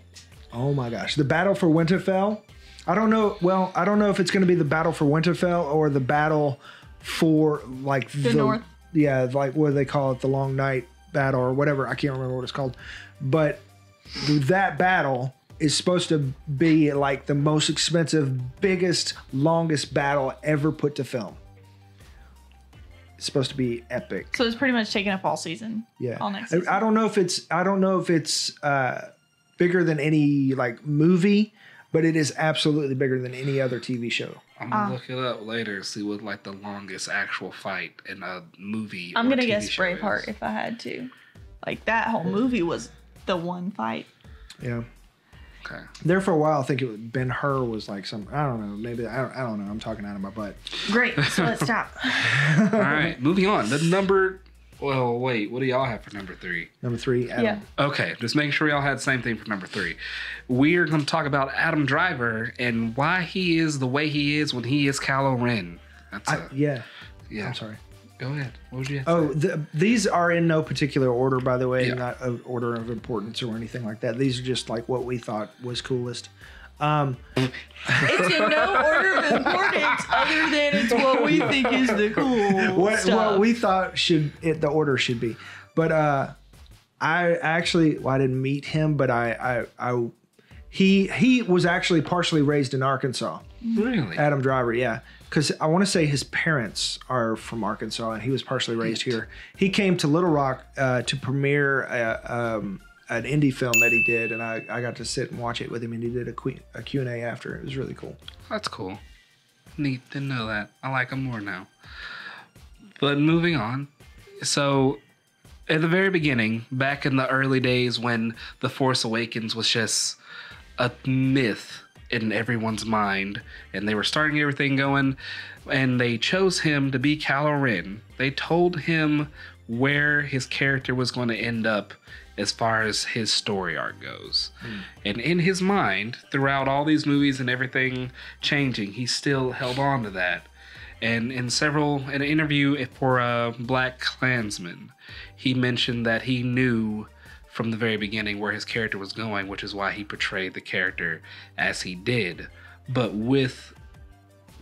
Oh, my gosh. The battle for Winterfell... I don't know. Well, I don't know if it's going to be the battle for Winterfell or the battle for like the North. Yeah, like what do they call it? The Long Night Battle or whatever. I can't remember what it's called. But that battle is supposed to be like the most expensive, biggest, longest battle ever put to film. It's supposed to be epic. So it's pretty much taking up all season. Yeah. All next season. I don't know if it's. I don't know if it's bigger than any like movie. But it is absolutely bigger than any other TV show. I'm going to look it up later and see what like the longest actual fight in a movie. I'm going to guess Braveheart if I had to. Like that whole movie was the one fight. Yeah. Okay. There for a while, I think it was Ben-Hur was like some, I don't know, maybe, I don't know. I'm talking out of my butt. Great. So let's stop. All right. Moving on. The number Well, wait, what do y'all have for number three? Number three, Adam. Yeah. Okay, just making sure y'all had the same thing for number three. We are going to talk about Adam Driver and why he is the way he is when he is Kylo Ren. That's Yeah. I'm sorry. Go ahead. What would you have to say? These are in no particular order, by the way, not an order of importance or anything like that. These are just like what we thought was coolest. It's in no order of importance other than it's what we think is the cool stuff. What we thought the order should be. But I actually, I didn't meet him, but he was actually partially raised in Arkansas. Really? Adam Driver, yeah. Because I want to say his parents are from Arkansas, and he was partially raised here. He came to Little Rock to premiere an indie film that he did, and I got to sit and watch it with him, and he did a Q&A after. It was really cool. That's cool. Neat. Didn't know that. I like him more now. But moving on. So at the very beginning, back in the early days when The Force Awakens was just a myth in everyone's mind, and they were starting everything going, and they chose him to be Kylo Ren. They told him where his character was going to end up as far as his story arc goes. Mm. And in his mind, throughout all these movies and everything changing, he still held on to that. And in an interview for Black Klansman, he mentioned that he knew from the very beginning where his character was going, which is why he portrayed the character as he did. But with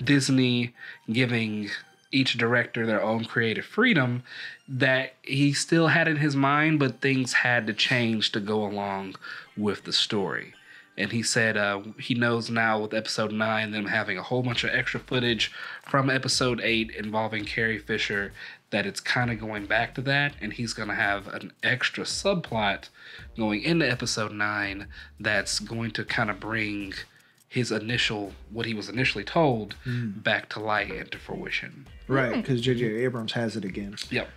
Disney giving each director their own creative freedom, that he still had in his mind, but things had to change to go along with the story. And he said he knows now with episode 9, them having a whole bunch of extra footage from episode 8 involving Carrie Fisher, that it's kind of going back to that, and he's going to have an extra subplot going into episode 9 that's going to kind of bring his what he was initially told back to light and to fruition. Right, because J.J. Abrams has it again. Yep.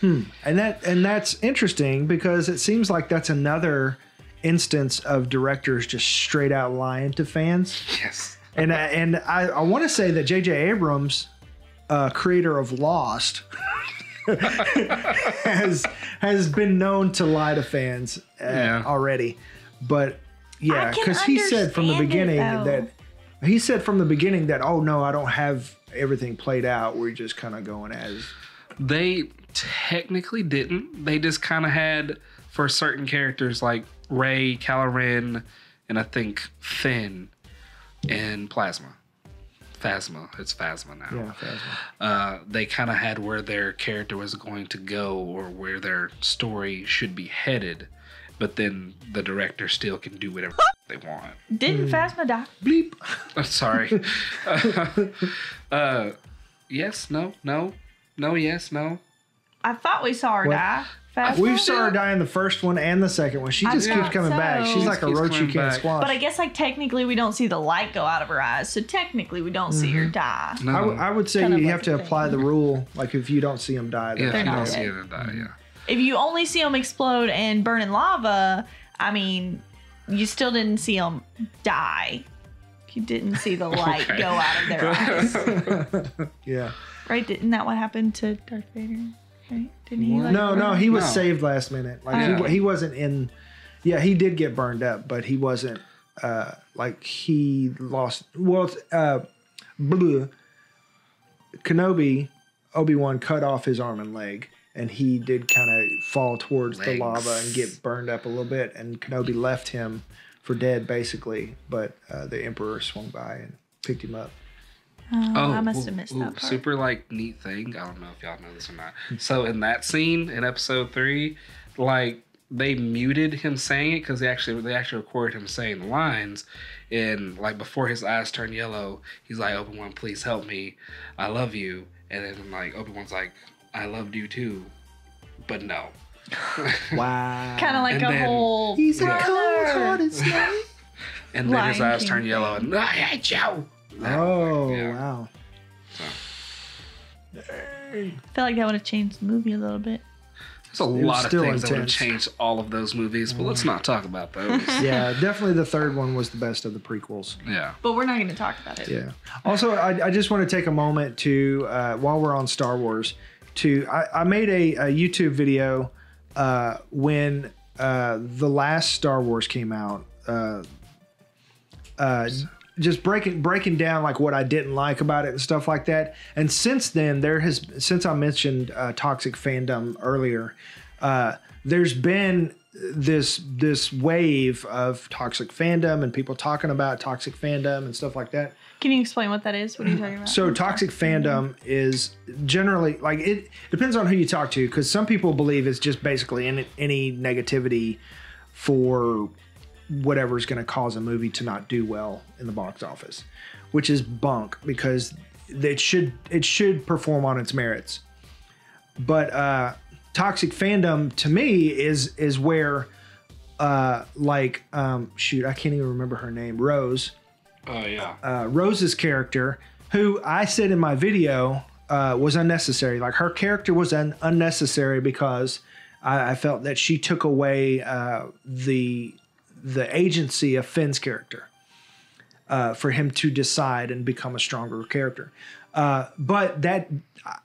And that's interesting, because it seems like that's another instance of directors just straight out lying to fans. Yes. And I want to say that J.J. Abrams, creator of Lost, has been known to lie to fans already, but because he said from the beginning that oh no, I don't have everything played out. We're just kind of going as they technically didn't. They just kind of had for certain characters like Rey, Kylo Ren, and I think Finn and Plasma. Phasma. It's Phasma now. Yeah, Phasma. They kind of had where their character was going to go or where their story should be headed, but then the director still can do whatever they want. Didn't Phasma die? Bleep. I'm sorry. Yes, no, yes, no. I thought we saw her die. We saw her die in the first one and the second one. She just keeps coming back. She's like a roach you can't squash. But I guess like technically we don't see the light go out of her eyes, so technically we don't see her die. No. I would say you have to apply the rule, like if you don't see them die, they're not dead. If you only see them explode and burn in lava, I mean, you still didn't see them die. You didn't see the light go out of their eyes. Yeah. Right? Isn't that what happened to Darth Vader? Right? Didn't he he was saved last minute. Like he wasn't in. Yeah, he did get burned up, but he wasn't he lost. Well, Kenobi, Obi-Wan cut off his arm and leg, and he did kind of fall towards the lava and get burned up a little bit. And Kenobi left him for dead, basically. But the Emperor swung by and picked him up. I must have missed that part. Super neat thing. I don't know if y'all know this or not. So in that scene in episode 3, they muted him saying it because they actually recorded him saying the lines, and before his eyes turn yellow, he's like, "Obi-Wan, please help me. I love you." And then Obi-Wan's like, "I loved you too, but no." Wow. Kind of whole. He's a cold-hearted snake. And then his eyes turn yellow, and I hate you. Wow. So. I feel like that would have changed the movie a little bit. There's a lot of things that would have changed all of those movies, but let's not talk about those. Yeah, definitely the third one was the best of the prequels. Yeah. But we're not going to talk about it. Yeah. Also, I just want to take a moment to, while we're on Star Wars, to, I made a YouTube video when the last Star Wars came out, just breaking down like what I didn't like about it and stuff like that. And since then, since I mentioned toxic fandom earlier, there's been this wave of toxic fandom and people talking about toxic fandom and stuff like that. Can you explain what that is? What are you talking about? So toxic fandom is generally, like, it depends on who you talk to, because some people believe it's just basically any negativity for whatever's going to cause a movie to not do well in the box office, which is bunk, because it should perform on its merits. But toxic fandom to me is where shoot, I can't even remember her name, Rose. Oh yeah. Rose's character, who I said in my video was unnecessary. Like, her character was unnecessary because I felt that she took away the agency of Finn's character for him to decide and become a stronger character. But that,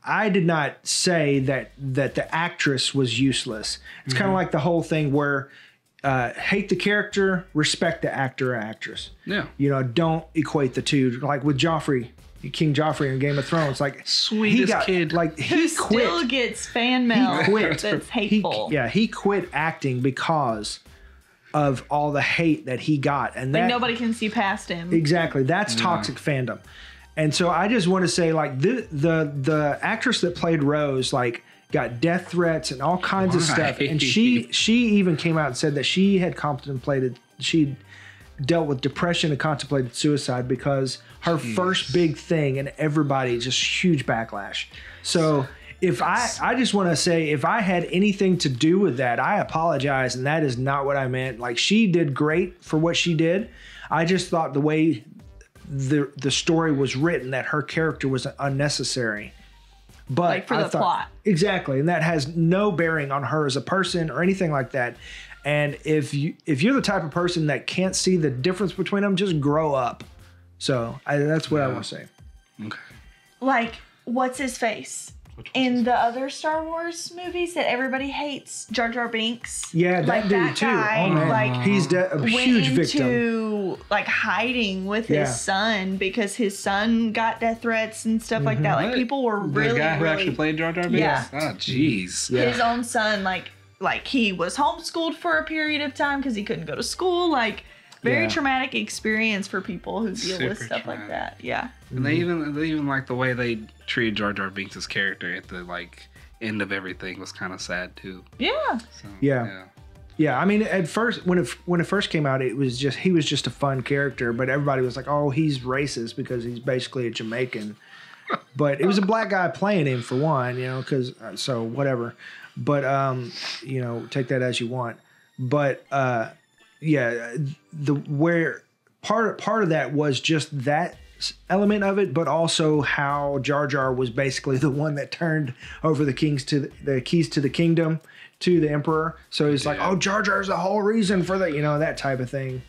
I did not say that the actress was useless. It's kind of like the whole thing where hate the character, respect the actor or actress. Yeah. You know, don't equate the two. Like with Joffrey, King Joffrey in Game of Thrones, like, sweetest kid. Like, he quit. Still gets fan mail. He quit. That's hateful. He quit acting because of all the hate that he got. And that, like, nobody can see past him. Exactly. That's toxic fandom. And so I just want to say, like, the actress that played Rose, like, got death threats and all kinds of stuff. And she even came out and said that she had contemplated, she dealt with depression and contemplated suicide because her first big thing, and everybody just huge backlash. So if I just want to say, if I had anything to do with that, I apologize. And that is not what I meant. Like, she did great for what she did. I just thought the way the story was written, that her character was unnecessary. But like, for the plot. Exactly. And that has no bearing on her as a person or anything like that. And if you're the type of person that can't see the difference between them, just grow up. So that's what I want to say. Okay. Like, what's his face? In the other Star Wars movies that everybody hates, Jar Jar Binks. Yeah, that, like, dude, that guy, too. Oh, like, he's a huge victim. Into, like, hiding with his son because his son got death threats and stuff like that. Like, people were really, the guy who actually played Jar Jar Binks? Yeah. Oh, jeez. Yeah. His own son, like he was homeschooled for a period of time because he couldn't go to school. Like, very traumatic experience for people who deal with stuff like that. Yeah. And they even like the way they treated Jar Jar Binks' character at the, like, end of everything was kind of sad too. Yeah. So, yeah. I mean, at first when it first came out, he was just a fun character, but everybody was like, "Oh, he's racist because he's basically a Jamaican." But it was a black guy playing him, for one, you know, cuz so whatever. But you know, take that as you want. But yeah, part of that was just that element of it, but also how Jar Jar was basically the one that turned over the keys to the kingdom to the emperor. So he's like, "Oh, Jar Jar's the whole reason for that," you know, that type of thing.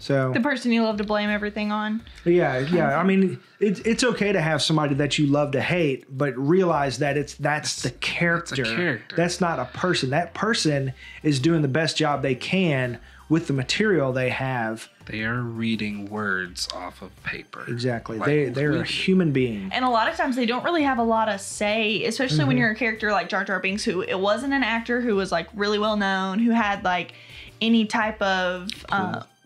So the person you love to blame everything on. Yeah. I mean, it's okay to have somebody that you love to hate, but realize that that's the character. That's a character. That's not a person. That person is doing the best job they can with the material they have. They are reading words off of paper. Exactly. Like, they're a human being. And a lot of times they don't really have a lot of say, especially when you're a character like Jar Jar Binks, who it wasn't an actor who was, like, really well known, who had, like, any type of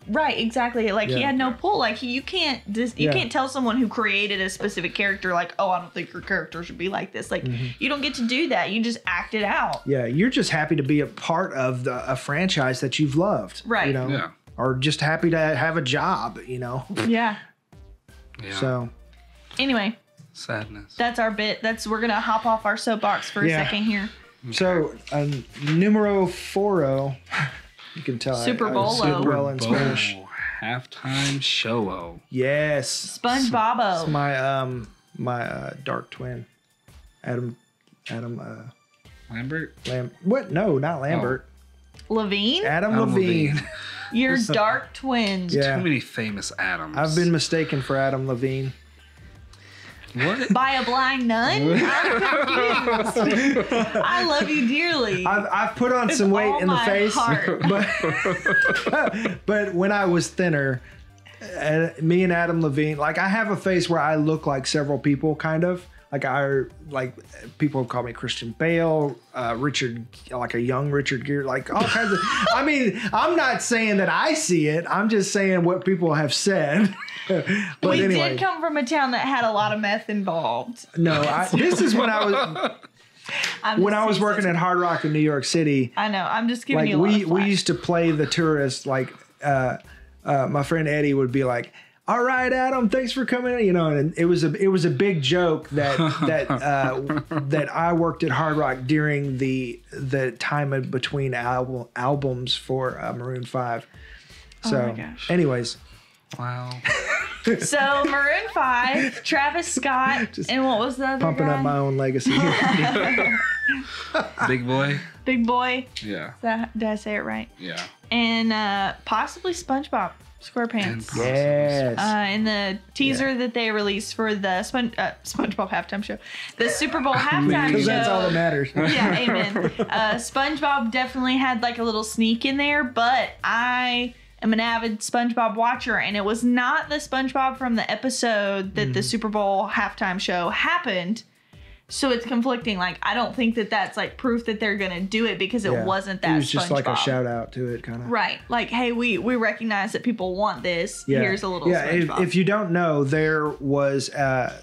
right, exactly. Like, he had no pull. Like, you can't tell someone who created a specific character, like, "Oh, I don't think your character should be like this." Like, you don't get to do that. You just act it out. Yeah, you're just happy to be a part of a franchise that you've loved, right? You know, or just happy to have a job, you know. Yeah. So, anyway, sadness. That's our bit. We're gonna hop off our soapbox for a second here. Okay. So, numero foro. You can tell Super Bowl in Spanish. Halftime show-o. Yes. Sponge Bobo. It's my my dark twin, Adam Lambert. What? No, not Lambert. Oh. Levine. Adam Levine. Your dark twins. Yeah. Too many famous Adams. I've been mistaken for Adam Levine. What? By a blind nun? I'm confused. I love you dearly. I've put on some weight in the face, but when I was thinner, me and Adam Levine, like I have a face where I look like several people, kind of. Like people have called me Christian Bale, Richard, like a young Richard Gere, like all kinds of, I mean, I'm not saying that I see it. I'm just saying what people have said. But anyway, did come from a town that had a lot of meth involved. No, this is when I was, working at Hard Rock in New York City. I know. I'm just giving you a lot of flack. We used to play the tourists. Like, my friend Eddie would be like, "All right, Adam, thanks for coming in." You know, and it was a big joke that I worked at Hard Rock during the time in between albums for Maroon 5. So, oh my gosh. Anyways, wow. So Maroon 5, Travis Scott, and what was the other pumping guy? Up my own legacy. Big Boy. Big Boy. Yeah. Did I say it right? Yeah. And possibly SpongeBob SquarePants. Yes. In the teaser that they released for the SpongeBob halftime show, the Super Bowl halftime show. Because that's all that matters. Yeah, amen. SpongeBob definitely had like a little sneak in there, but I am an avid SpongeBob watcher, and it was not the SpongeBob from the episode that the Super Bowl halftime show happened. So it's conflicting. Like, I don't think that that's like proof that they're gonna do it because it wasn't that. It was just like a shout out to it, kind of. Right. Like, hey, we recognize that people want this. Yeah. Here's a little. Yeah. If you don't know, there was the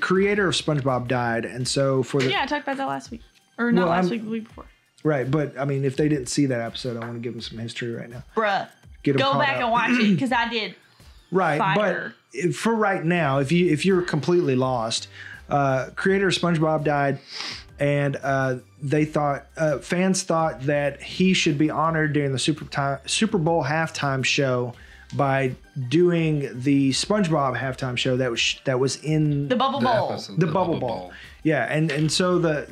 creator of SpongeBob died, and so for the I talked about that last week, or not last week, the week before. Right, but I mean, if they didn't see that episode, I want to give them some history right now. Bruh, go back and watch it because I did. Right, but for right now, if you're completely lost. Creator of SpongeBob died, and fans thought that he should be honored during the Super Bowl halftime show by doing the SpongeBob halftime show that was in the Bubble Bowl. The Bubble Bowl. Yeah, and so the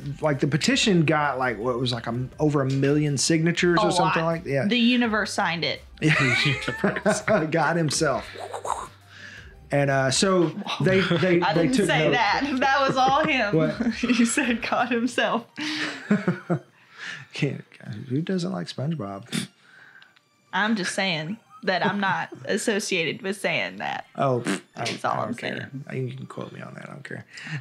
petition got like what was like over 1 million signatures or something like that. Yeah. The universe signed it. God himself. And so they I didn't took say note. That. That was all him. What? You said God himself. Who doesn't like SpongeBob? I'm just saying that I'm not associated with saying that. Oh, that's all I'm saying. You can quote me on that.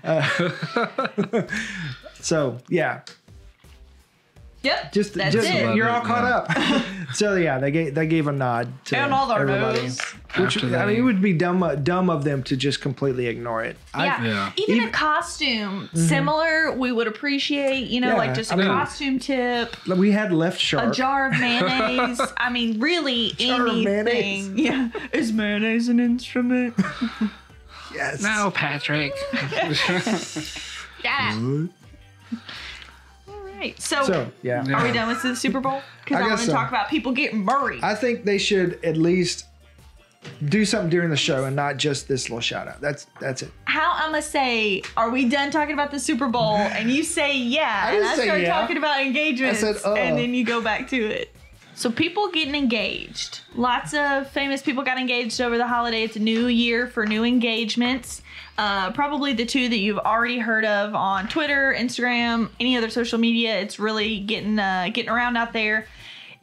I don't care. So, yeah. Yep. That's it. You're all caught up. So yeah, they gave a nod to everybody. Which I mean, it would be dumb of them to just completely ignore it. Yeah. Even a costume similar, we would appreciate. You know, like just a costume tip. We had left shark. A jar of mayonnaise. I mean, really anything. Mayonnaise. Yeah. Is mayonnaise an instrument? Yes. No, Patrick. Yeah. So yeah. Are we done with the Super Bowl? Because I want to talk about people getting buried. I think they should at least do something during the show and not just this little shout out. That's it. How I'm going to say, are we done talking about the Super Bowl? And you say, yeah. I start talking about engagements. I said, and then you go back to it. So people getting engaged. Lots of famous people got engaged over the holiday. It's a new year for new engagements. Probably the two that you've already heard of on Twitter, Instagram, any other social media. It's really getting around out there.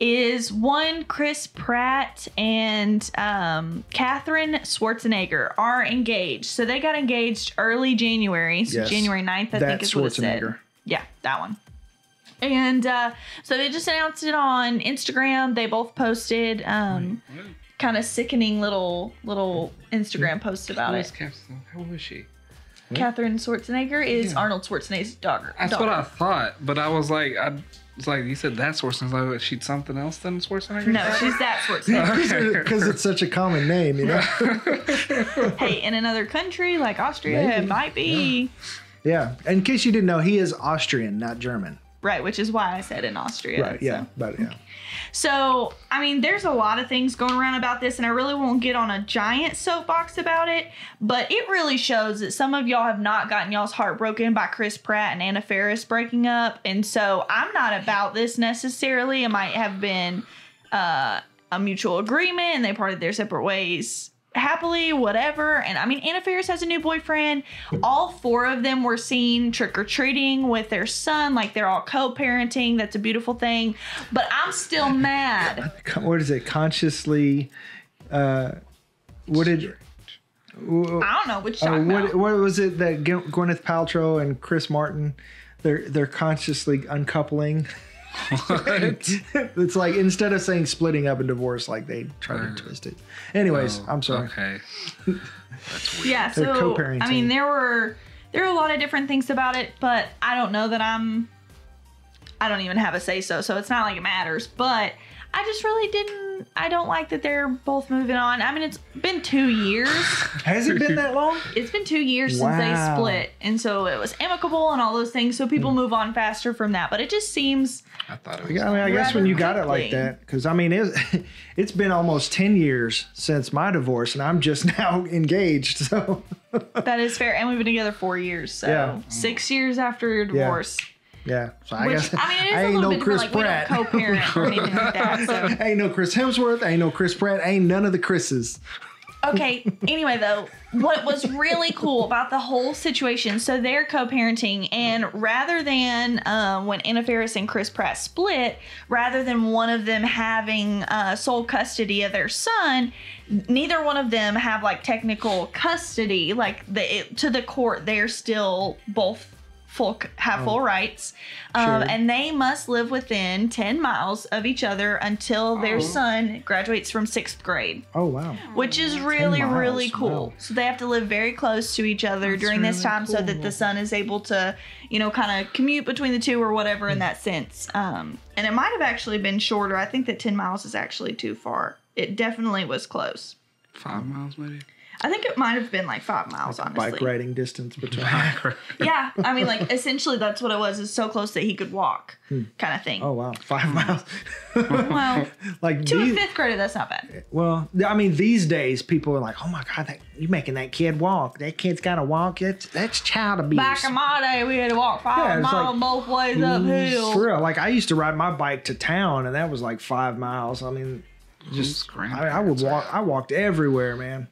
Is one Chris Pratt and Katherine Schwarzenegger are engaged. So they got engaged early January. So yes. January 9th, I think is what it said. Yeah, that one. And so they just announced it on Instagram. They both posted kind of sickening little Instagram posts about it. Who is she? Katherine Schwarzenegger is Arnold Schwarzenegger's daughter. That's what I thought, but I was like, you said that Schwarzenegger. Is she something else than Schwarzenegger? No, she's that Schwarzenegger. Because it's such a common name, you know? Hey, in another country like Austria, maybe. It might be. Yeah, in case you didn't know, he is Austrian, not German. Right, which is why I said in Austria. Right, yeah, okay. So, I mean, there's a lot of things going around about this, and I really won't get on a giant soapbox about it, but it really shows that some of y'all have not gotten y'all's heart broken by Chris Pratt and Anna Faris breaking up, and so I'm not about this necessarily. It might have been a mutual agreement, and they parted their separate ways happily, whatever. And I mean, Anna Faris has a new boyfriend. All four of them were seen trick-or-treating with their son. Like, they're all co-parenting. That's a beautiful thing. But I'm still mad. What is it? Consciously, what did... I don't know what you're talking about. What was it that Gwyneth Paltrow and Chris Martin, they're consciously uncoupling? What? It's like, instead of saying splitting up and divorce, like they try to twist it. Anyways, oh, I'm sorry. Okay. That's weird. Yeah, so, co-parenting. I mean, there were a lot of different things about it, but I don't know that I don't even have a say-so, so it's not like it matters. But I just really didn't, I don't like that they're both moving on. I mean, it's been 2 years. Has it been that long? It's been 2 years since they split. And so it was amicable and all those things. So people move on faster from that. But it just seems. I thought it was. I mean, I guess when you got it like that, because I mean, it's been almost 10 years since my divorce and I'm just now engaged. So that is fair. And we've been together 4 years. So yeah. 6 years after your divorce. Yeah. Yeah, so I guess I mean, I ain't no Chris Pratt. We don't co-parent or anything like that, so. Ain't no Chris Hemsworth. Ain't no Chris Pratt. Ain't none of the Chris's. Okay. Anyway, though, what was really cool about the whole situation? So they're co-parenting, and rather than when Anna Faris and Chris Pratt split, rather than one of them having sole custody of their son, neither one of them have like technical custody. Like to the court, they're still both. Full rights, sure. And they must live within 10 miles of each other until their son graduates from 6th grade. Oh, wow. Which is really, really cool. Wow. So they have to live very close to each other during this time so that the son is able to, you know, kind of commute between the two or whatever in that sense. And it might have actually been shorter. I think that 10 miles is actually too far. It definitely was close. 5 miles maybe? I think it might have been like 5 miles, like honestly. Bike riding distance between. Yeah, I mean, like essentially that's what it was. It's so close that he could walk, kind of thing. Oh wow, 5 miles. Well, like to a 5th grader, that's not bad. Well, I mean, these days people are like, "Oh my God, you're making that kid walk. That kid's got to walk. That's child abuse." Back in my day, we had to walk 5 miles like, both ways uphill. For real, like I used to ride my bike to town, and that was like 5 miles. I mean, just I would walk. I walked everywhere, man.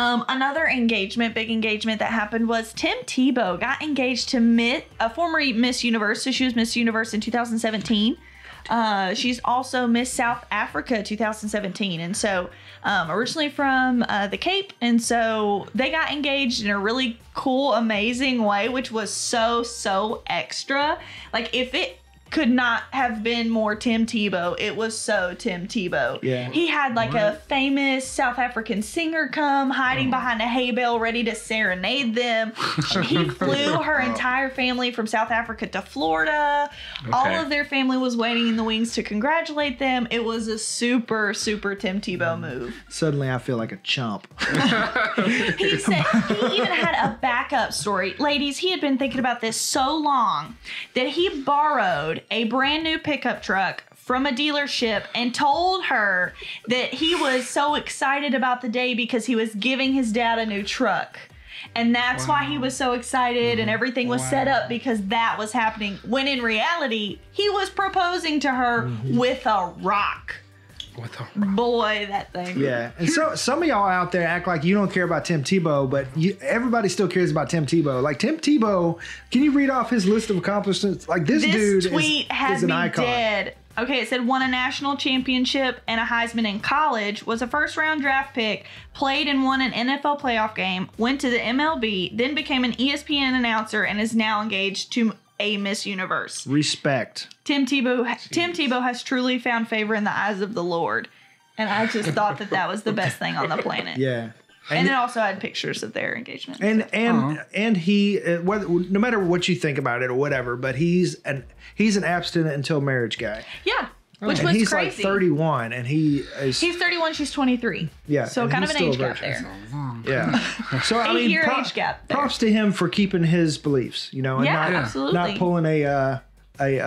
Another engagement, big engagement that happened was Tim Tebow got engaged to a former Miss Universe. So she was Miss Universe in 2017. She's also Miss South Africa 2017. And so originally from the Cape. And so they got engaged in a really cool, amazing way, which was so, so extra. Like if it could not have been more Tim Tebow. It was so Tim Tebow. Yeah. He had like a famous South African singer come hiding behind a hay bale ready to serenade them. He flew her entire family from South Africa to Florida. Okay. All of their family was waiting in the wings to congratulate them. It was a super, super Tim Tebow move. Suddenly I feel like a chump. He said he even had a backup story. Ladies, he had been thinking about this so long that he borrowed a brand new pickup truck from a dealership and told her that he was so excited about the day because he was giving his dad a new truck. And that's why he was so excited and everything was set up because that was happening. When in reality, he was proposing to her with a rock. With a rock. Boy, that thing. Yeah. And so some of y'all out there act like you don't care about Tim Tebow, but everybody still cares about Tim Tebow. Like Tim Tebow, can you read off his list of accomplishments? Like this dude is an icon. Dead. Okay, it said won a national championship and a Heisman in college, was a first-round draft pick, played and won an NFL playoff game, went to the MLB, then became an ESPN announcer, and is now engaged to a Miss Universe. Respect. Tim Tebow has truly found favor in the eyes of the Lord. And I just thought that was the best thing on the planet. Yeah. And it also had pictures of their engagement. And he, whether, no matter what you think about it or whatever, but he's an abstinent until marriage guy. Yeah. Which was he's crazy. He's like 31 and he is... He's 31, she's 23. Yeah. So kind of an age gap there. Yeah. So I mean, props to him for keeping his beliefs, you know, and not pulling a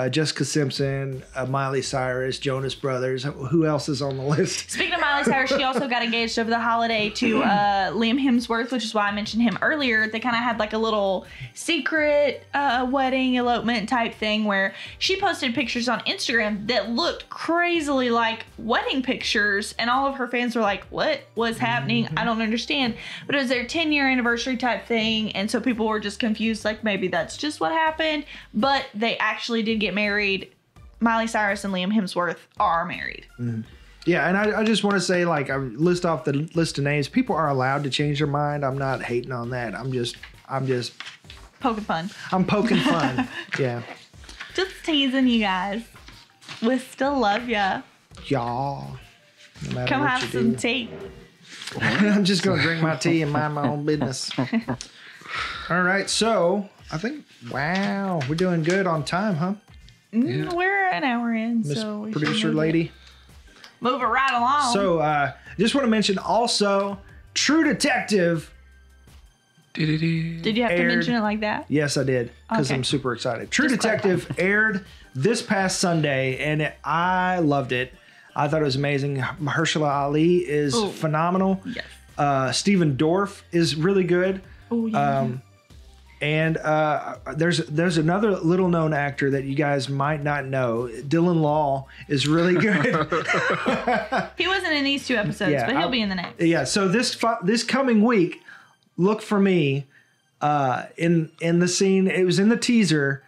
Jessica Simpson, Miley Cyrus, Jonas Brothers. Who else is on the list? Speaking of Miley Cyrus, she also got engaged over the holiday to Liam Hemsworth, which is why I mentioned him earlier. They kind of had like a little secret wedding elopement type thing where she posted pictures on Instagram that looked crazily like wedding pictures, and all of her fans were like, what was happening? I don't understand. But it was their 10-year anniversary type thing, and so people were just confused, like maybe that's just what happened, but they actually did get married. Miley Cyrus and Liam Hemsworth are married. Yeah, and I just want to say, like, I list off the list of names. People are allowed to change their mind. I'm not hating on that. I'm just poking fun. I'm poking fun. Yeah, just teasing you guys. We still love ya, y'all. No, come have some tea. I'm just gonna drink my tea and mind my own business. All right, so I think, wow, we're doing good on time, huh? Yeah. We're an hour in, Ms. so we producer move lady, it. Move it right along. So, just want to mention also, True Detective. Did you have to mention it like that? Yes, I did, because I'm super excited. True Detective aired this past Sunday, and I loved it. I thought it was amazing. Mahershala Ali is phenomenal. Yes. Stephen Dorff is really good. Oh yeah. And there's another little known actor that you guys might not know. Dylan Law is really good. He wasn't in these two episodes, but he'll be in the next. Yeah. So this coming week, look for me in the scene. It was in the teaser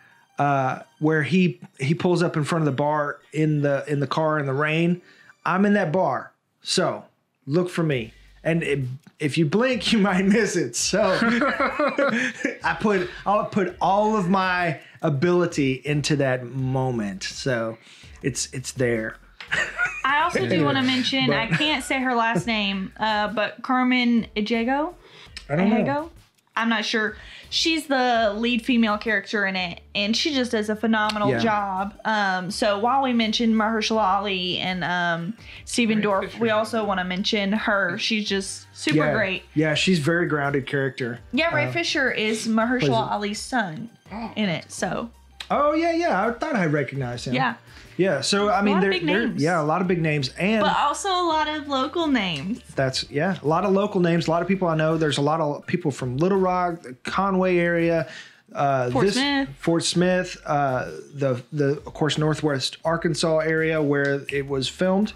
where he pulls up in front of the bar in the car in the rain. I'm in that bar, so look for me. And if you blink, you might miss it. So I'll put all of my ability into that moment. So it's there. I also do want to mention, I can't say her last name, but Carmen Ejigo. I don't know. I'm not sure. She's the lead female character in it, and she just does a phenomenal job. So while we mentioned Mahershala Ali and Stephen Dorff, we also want to mention her. She's just super great. Yeah, she's a very grounded character. Yeah, Ray Fisher is Mahershala Ali's son in it. So. Oh yeah. I thought I recognized him. Yeah. So I mean, a lot of big names, but also a lot of local names. A lot of local names. A lot of people I know. There's a lot of people from Little Rock, the Conway area, Fort Smith, of course Northwest Arkansas area where it was filmed,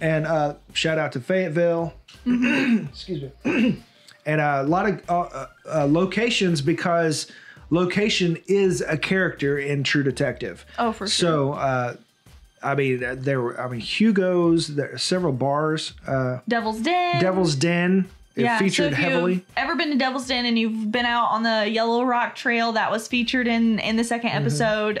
and shout out to Fayetteville. Excuse me. And a lot of locations, because location is a character in True Detective. Oh, for sure. So, there were Hugo's, there are several bars. Devil's Den. It featured heavily. If you've ever been to Devil's Den and you've been out on the Yellow Rock Trail, that was featured in the second episode,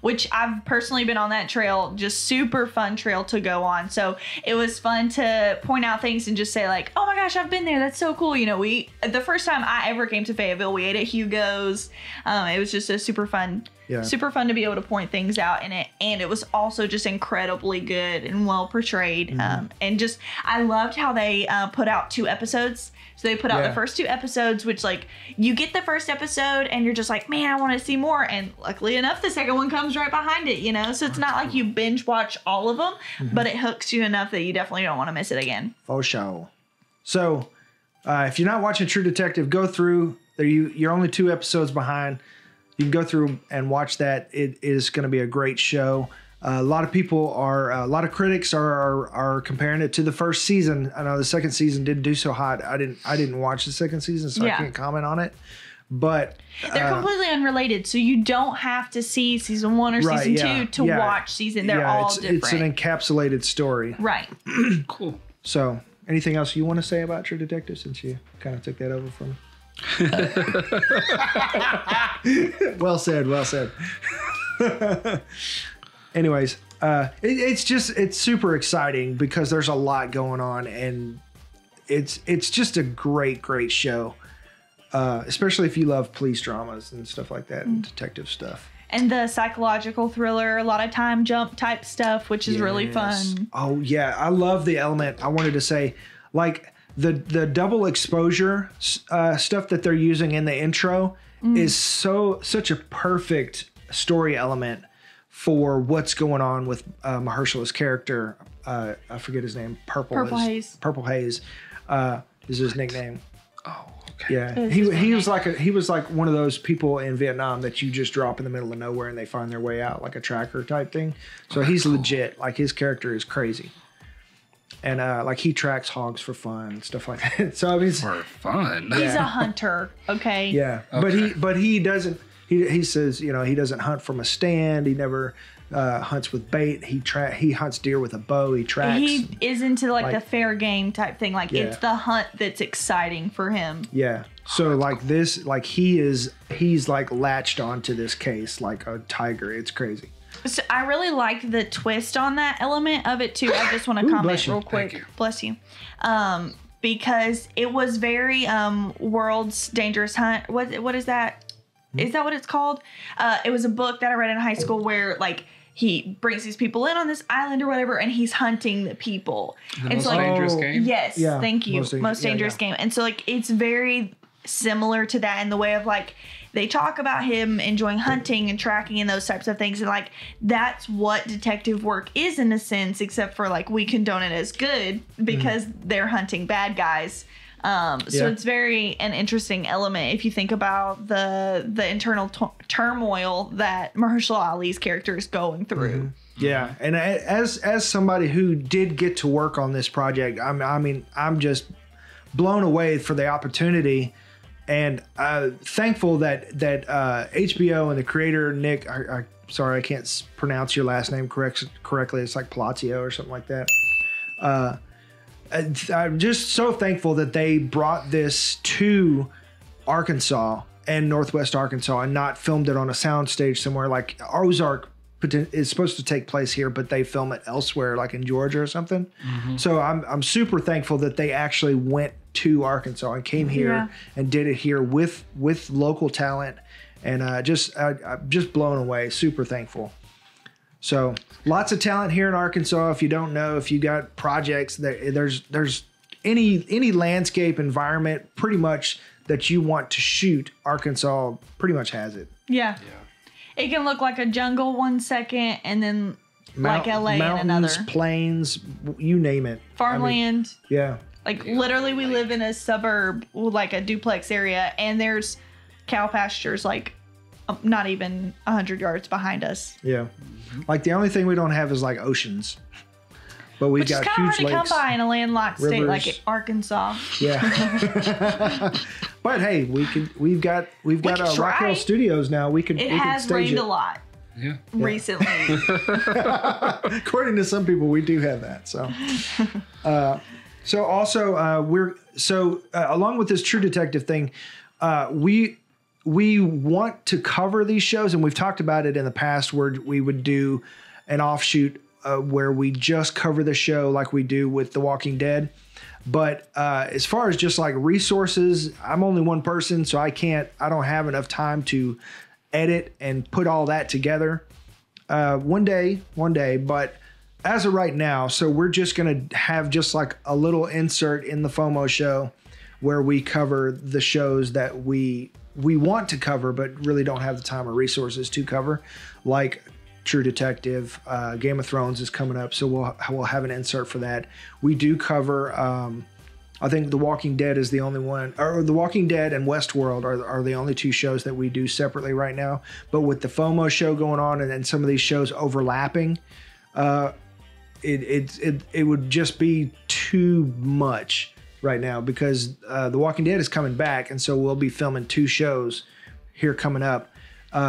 which I've personally been on that trail, just super fun trail to go on. So it was fun to point out things and just say like, oh my gosh, I've been there. That's so cool. You know, the first time I ever came to Fayetteville, we ate at Hugo's. It was just a super fun. Yeah. Super fun to be able to point things out in it. And it was also just incredibly good and well portrayed. And just, I loved how they put out two episodes. So they put out the first two episodes, which like you get the first episode and you're just like, man, I want to see more. And luckily enough, the second one comes right behind it, you know? So it's not like you binge watch all of them, but it hooks you enough that you definitely don't want to miss it again. For sure. So if you're not watching True Detective, go through. You're only two episodes behind. You can go through and watch that. It is going to be a great show. A lot of critics are comparing it to the first season. I know the second season didn't do so hot. I didn't watch the second season, so I can't comment on it. But they're completely unrelated, so you don't have to see season one or season two to watch season. They're all different. It's an encapsulated story. Right. Cool. So, anything else you want to say about True Detective, since you kind of took that over from me? Well said. Anyways, it's super exciting because there's a lot going on, and it's just a great show, especially if you love police dramas and stuff like that, and detective stuff, and the psychological thriller, a lot of time jump type stuff, which is really fun. Oh yeah, I love the element. I wanted to say, like, the double exposure stuff that they're using in the intro is such a perfect story element for what's going on with Mahershala's character. I forget his name. Purple Haze. Purple Haze is his nickname. Oh, okay. Yeah, he was like one of those people in Vietnam that you just drop in the middle of nowhere and they find their way out, like a tracker type thing. So he's legit. Like his character is crazy. And like he tracks hogs for fun and stuff like that. So I mean, for fun, he's a hunter. Okay. Yeah, okay. but he doesn't. He says, you know, he doesn't hunt from a stand. He never hunts with bait. He hunts deer with a bow. He tracks. He is into like the fair game type thing. Like it's the hunt that's exciting for him. Yeah. So like this, like he's like latched onto this case like a tiger. It's crazy. So I really like the twist on that element of it too. I just want to comment real quick. Thank you. Bless you. Because it was very World's Dangerous Hunt. What is that? Is that what it's called? It was a book that I read in high school where like he brings these people in on this island or whatever, and he's hunting the people. The Most Dangerous Game? Yes, yeah, thank you. Most Dangerous Game. And so like it's very similar to that in the way of like they talk about him enjoying hunting and tracking and those types of things. And like that's what detective work is in a sense, except for like we condone it as good because they're hunting bad guys. So it's an interesting element if you think about the internal turmoil that Mahershala Ali's character is going through. Yeah, and as somebody who did get to work on this project, I'm just blown away for the opportunity, and thankful that HBO and the creator Nick. Sorry, I can't pronounce your last name correctly. It's like Palazzo or something like that. I'm just so thankful that they brought this to Arkansas and Northwest Arkansas and not filmed it on a soundstage somewhere. Like Ozark is supposed to take place here, but they film it elsewhere, like in Georgia or something. So I'm super thankful that they actually went to Arkansas and came here and did it here with local talent. And I'm just blown away, super thankful. So lots of talent here in Arkansas. If you don't know, if you got projects, there's any landscape environment pretty much that you want to shoot, Arkansas pretty much has it. Yeah. It can look like a jungle one second and then like LA in another. Mountains, plains, you name it. Farmland. I mean, like literally we live in a suburb, like a duplex area, and there's cow pastures like not even 100 yards behind us. Yeah. Like the only thing we don't have is like oceans, but we've got huge lakes. Which is kind of hard to come by in a landlocked state like Arkansas. Yeah. But hey, we've got Rock Hill Studios now. We can stage it. It has rained a lot. Yeah. Recently. According to some people, we do have that. So, along with this True Detective thing, we want to cover these shows, and we've talked about it in the past where we would do an offshoot where we just cover the show like we do with The Walking Dead. But as far as just like resources, I'm only one person, so I don't have enough time to edit and put all that together. One day, but as of right now, so we're just going to have just like a little insert in the FOMO show where we cover the shows that we want to cover, but really don't have the time or resources to cover, like True Detective. Game of Thrones is coming up, so we'll have an insert for that. We do cover, I think The Walking Dead is the only one, or The Walking Dead and Westworld are the only two shows that we do separately right now. But with the FOMO show going on and then some of these shows overlapping, it would just be too much right now, because The Walking Dead is coming back, and so we'll be filming two shows here coming up.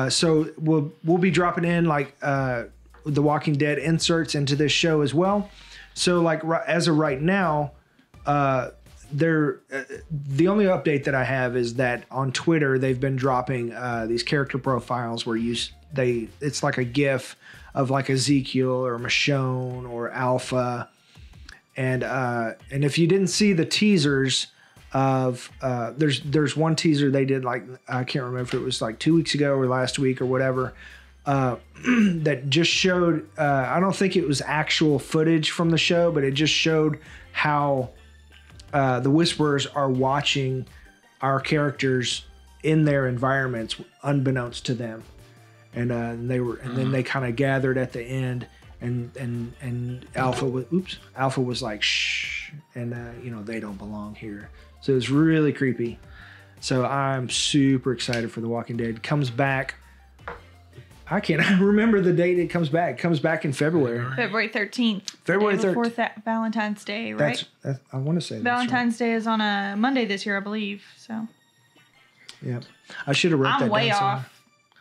So we'll be dropping in like The Walking Dead inserts into this show as well. So like as of right now, the only update that I have is that on Twitter they've been dropping these character profiles where it's like a GIF of like Ezekiel or Michonne or Alpha. And if you didn't see the teasers of there's one teaser they did, like I can't remember if it was like 2 weeks ago or last week or whatever, that just showed I don't think it was actual footage from the show, but it just showed how the Whisperers are watching our characters in their environments unbeknownst to them. and then they kind of gathered at the end, and Alpha was like, shh, and they don't belong here. So it was really creepy. So I'm super excited for The Walking Dead. Comes back. I can't remember the date it comes back. It comes back in February. February 13th. February 13th. Before Valentine's Day, right? That's, I want to say Valentine's Day is on a Monday this year, I believe. So. Yep. I should have wrote that down. I'm way off.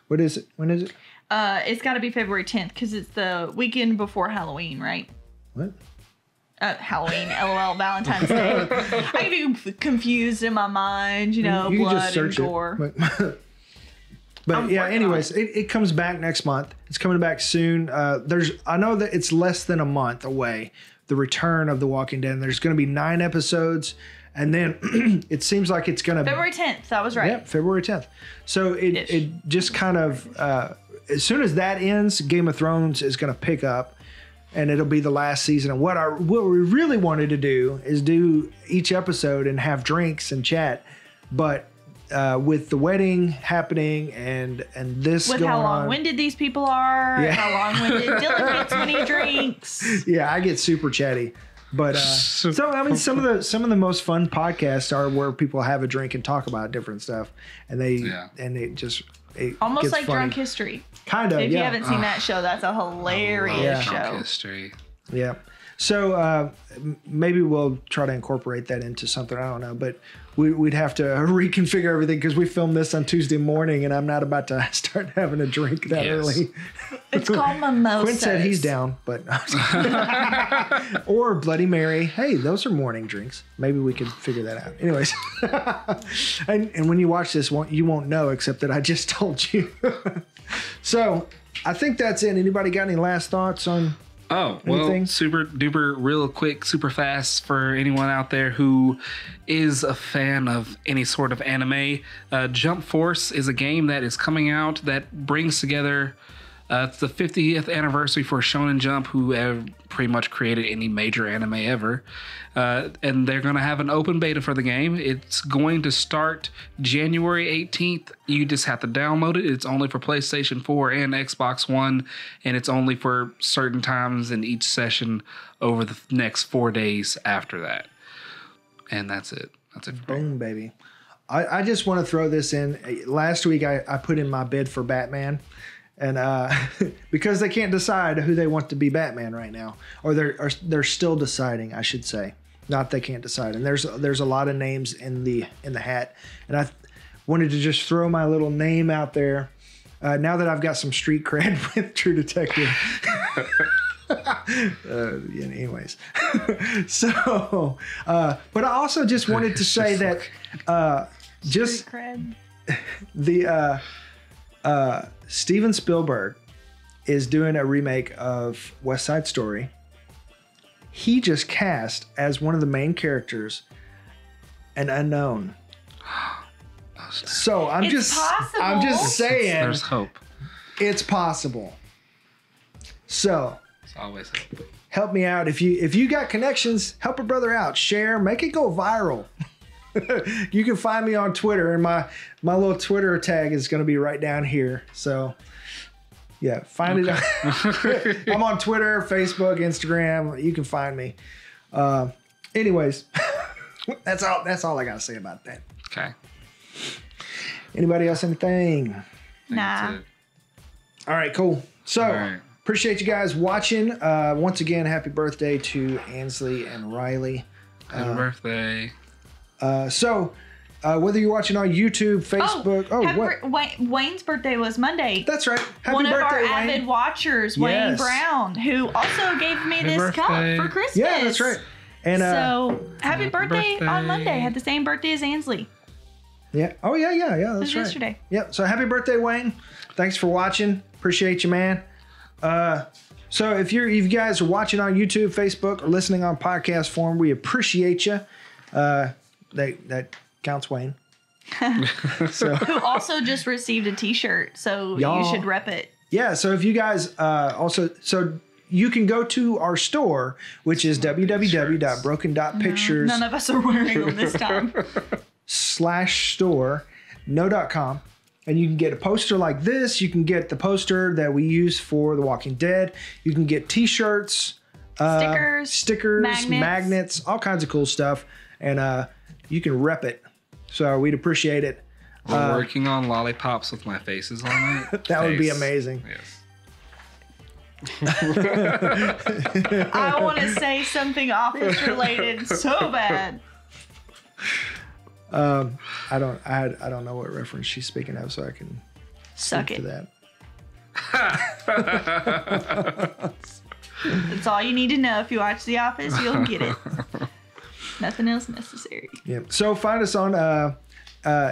What is it? When is it? It's got to be February 10th because it's the weekend before Halloween, right? What? Halloween, LOL, Valentine's Day. I get confused in my mind, you blood just search and gore. It. But yeah, anyways, it comes back next month. It's coming back soon. I know that it's less than a month away, the return of The Walking Dead. There's going to be 9 episodes, and then it seems like it's going to be February 10th. That was right. Yeah, February 10th. So it just kind of, as soon as that ends, Game of Thrones is going to pick up, and it'll be the last season. And what we really wanted to do is do each episode and have drinks and chat, but with the wedding happening and this with going how long on, winded these people are, yeah. How long winded Dylan gets when he drinks. Yeah, I get super chatty, but so I mean, some of the most fun podcasts are where people have a drink and talk about different stuff, and it almost like funny. Drunk History. Kind of. If you haven't seen that show, that's a hilarious show. Drunk History. Yeah. So maybe we'll try to incorporate that into something. I don't know, but we'd have to reconfigure everything because we filmed this on Tuesday morning, and I'm not about to start having a drink that early. It's called mimosas. Quinn said he's down, but or Bloody Mary. Hey, those are morning drinks. Maybe we could figure that out. Anyways, and when you watch this, you won't know except that I just told you. So I think that's it. Anybody got any last thoughts on? Oh, anything? Well, super duper real quick, super fast for anyone out there who is a fan of any sort of anime. Jump Force is a game that is coming out that brings together it's the 50th anniversary for Shonen Jump, who have pretty much created any major anime ever. And they're going to have an open beta for the game. It's going to start January 18th. You just have to download it. It's only for PlayStation 4 and Xbox One, and it's only for certain times in each session over the next 4 days after that. And that's it. That's it. Boom, baby. I just want to throw this in. Last week, I put in my bid for Batman. And because they can't decide who they want to be Batman right now, or they're still deciding, I should say, not they can't decide. And there's a lot of names in the hat, and I wanted to just throw my little name out there. Now that I've got some street cred with True Detective, anyways. So, but I also just wanted to say that just the. Steven Spielberg is doing a remake of West Side Story. He just cast as one of the main characters an unknown. So I'm just saying there's hope. It's possible. So it's always hope. Help me out. If you got connections, help a brother out. Share, make it go viral. You can find me on Twitter, and my little Twitter tag is going to be right down here. So, yeah, find it. I'm on Twitter, Facebook, Instagram. You can find me. Anyways, that's all I got to say about that. Okay. Anybody else anything? Nah. All right, cool. So, appreciate you guys watching. Once again, happy birthday to Ansley and Riley. Happy birthday. So, whether you're watching on YouTube, Facebook, Wayne's birthday was Monday. That's right. Happy One birthday, of our Wayne. Avid watchers, Wayne Brown, who also gave me this cup for Christmas. Yeah, that's right. And so, happy birthday on Monday. Had the same birthday as Ansley. Yeah. Oh yeah. That's right. Yesterday. Yep. So, happy birthday, Wayne. Thanks for watching. Appreciate you, man. So, if you guys are watching on YouTube, Facebook, or listening on podcast form, we appreciate you. That counts, Wayne. Who also just received a T-shirt, so you should rep it. Yeah, so if you guys also you can go to our store, which is www.broken.pictures. None of us are wearing them this time. /store.com. And you can get a poster like this. You can get the poster that we use for The Walking Dead. You can get T-shirts, stickers, magnets, all kinds of cool stuff. And you can rep it. So we'd appreciate it. We're working on lollipops with my faces on it. That would be amazing. Yes. I want to say something office related so bad. I don't know what reference she's speaking of, so I can suck it. To that. That's all you need to know. If you watch The Office, you'll get it. Nothing else necessary. Yep. So find us on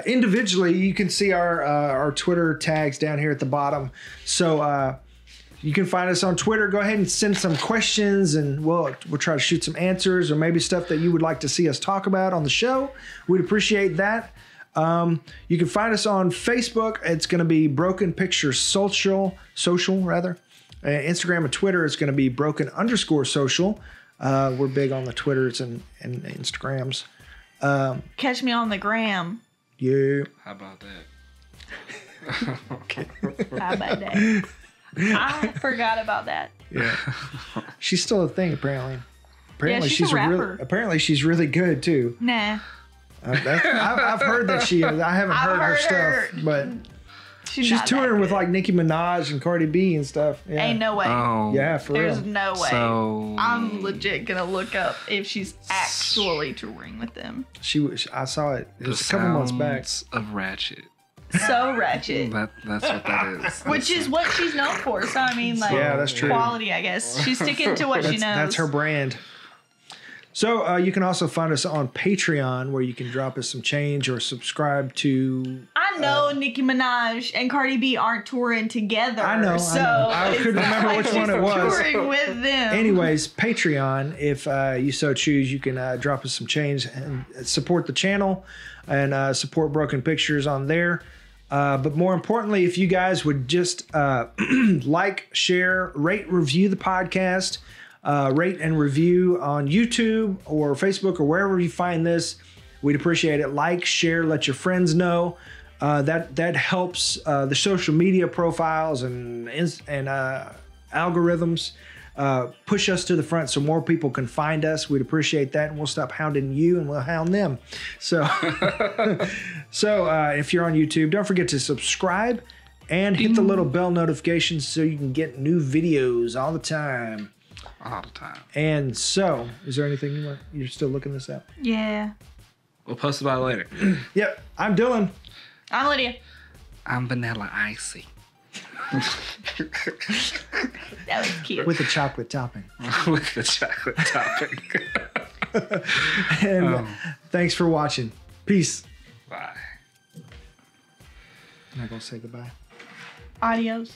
individually. You can see our Twitter tags down here at the bottom. So you can find us on Twitter. Go ahead and send some questions, and we'll try to shoot some answers, or maybe stuff that you would like to see us talk about on the show. We'd appreciate that. You can find us on Facebook. It's going to be Broken Picture Social. Instagram and Twitter is going to be Broken_Social. We're big on the Twitters and Instagrams. Catch me on the gram. Yeah. How about that? Okay. How about that? I forgot about that. Yeah, she's still a thing apparently. Apparently yeah, she's a rapper. Apparently she's really good too. Nah. I've heard that she is. I haven't heard her stuff, but she's touring with like Nicki Minaj and Cardi B and stuff. Yeah. Ain't no way. Oh, yeah, for real. There's no way. So... I'm legit gonna look up if she's actually touring with them. I saw it. It was a couple months back. Of ratchet. So ratchet. That's what that is. Which is what she's known for. So I mean, like, yeah, that's true. Quality, I guess. She's sticking to what she knows. That's her brand. So you can also find us on Patreon, where you can drop us some change or subscribe to. I know Nicki Minaj and Cardi B aren't touring together. I know. So I couldn't remember which one it was. Touring with them. Anyways, Patreon. If you so choose, you can drop us some change and support the channel, and support Broken Pictures on there. But more importantly, if you guys would just like, share, rate, review the podcast, rate and review on YouTube or Facebook or wherever you find this, we'd appreciate it. Like, share, let your friends know. That helps the social media profiles and algorithms push us to the front so more people can find us. We'd appreciate that, and we'll stop hounding you and we'll hound them. So, if you're on YouTube, don't forget to subscribe and hit the little bell notifications so you can get new videos all the time. All the time. And so, is there anything you want? You're still looking this up? Yeah. We'll post about it later. Yep. I'm Dylan. I'm Lydia. I'm Vanilla Icy. That was cute. With a chocolate topping. With the chocolate topping. And thanks for watching. Peace. Bye. I'm not gonna say goodbye. Adios.